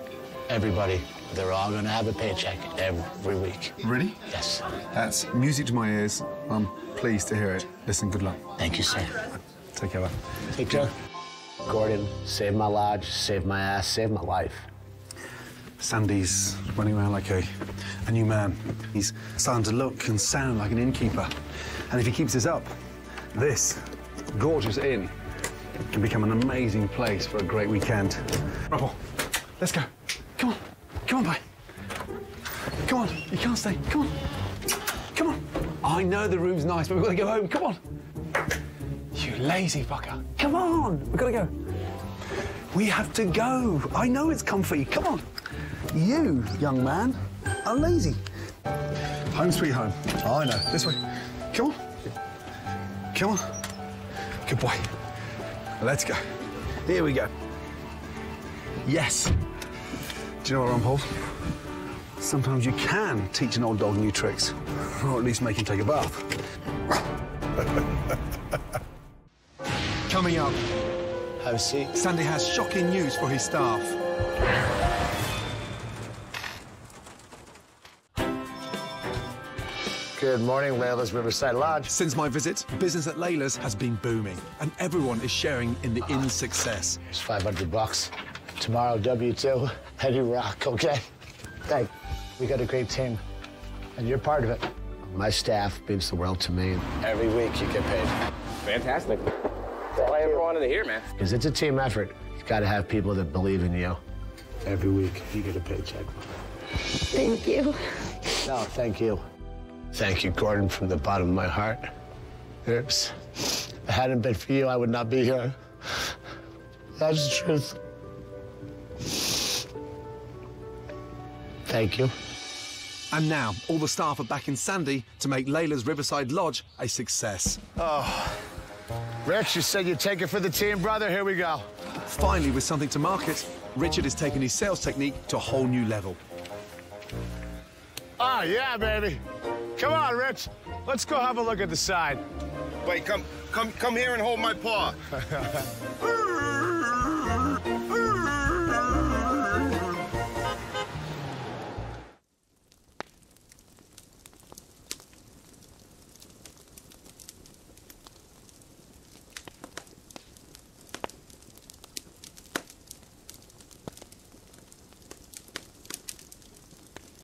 Everybody. They're all going to have a paycheck every week. Really? Yes. That's music to my ears. I'm pleased to hear it. Listen, good luck. Thank you, sir. Take care. Take care. Gordon, save my lodge, save my ass, save my life. Sandy's running around like a new man. He's starting to look and sound like an innkeeper. And if he keeps this up, this gorgeous inn can become an amazing place for a great weekend. Robbo, let's go. Come on. Come on, bye. Come on. You can't stay. Come on. Come on. I know the room's nice, but we've got to go home. Come on. You lazy fucker. Come on. We've got to go. We have to go. I know it's comfy. Come on. You, young man, are lazy. Home sweet home. I know. This way. Come on. Come on. Good boy. Let's go. Here we go. Yes. Do you know what, Ron Paul? Sometimes you can teach an old dog new tricks, or at least make him take a bath. Coming up. Have a seat. Sandy has shocking news for his staff. Good morning, Layla's Riverside Lodge. Since my visit, business at Layla's has been booming, and everyone is sharing in the inn's success. It's $500. Tomorrow, W-2, and you rock, okay? Thanks. We got a great team, and you're part of it. My staff means the world to me. Every week you get paid. Fantastic. That's why everyone is here, man. Because it's a team effort. You've got to have people that believe in you. Every week you get a paycheck. Thank you. No, thank you. Thank you, Gordon, from the bottom of my heart. Oops. If it hadn't been for you, I would not be here. That's the truth. Thank you. And now, all the staff are back in Sandy to make Layla's Riverside Lodge a success. Oh. Rich, you said you'd take it for the team, brother. Here we go. Finally, with something to market, Richard is taking his sales technique to a whole new level. Oh, yeah, baby. Come on, Rich. Let's go have a look at the sign. Wait, come here and hold my paw.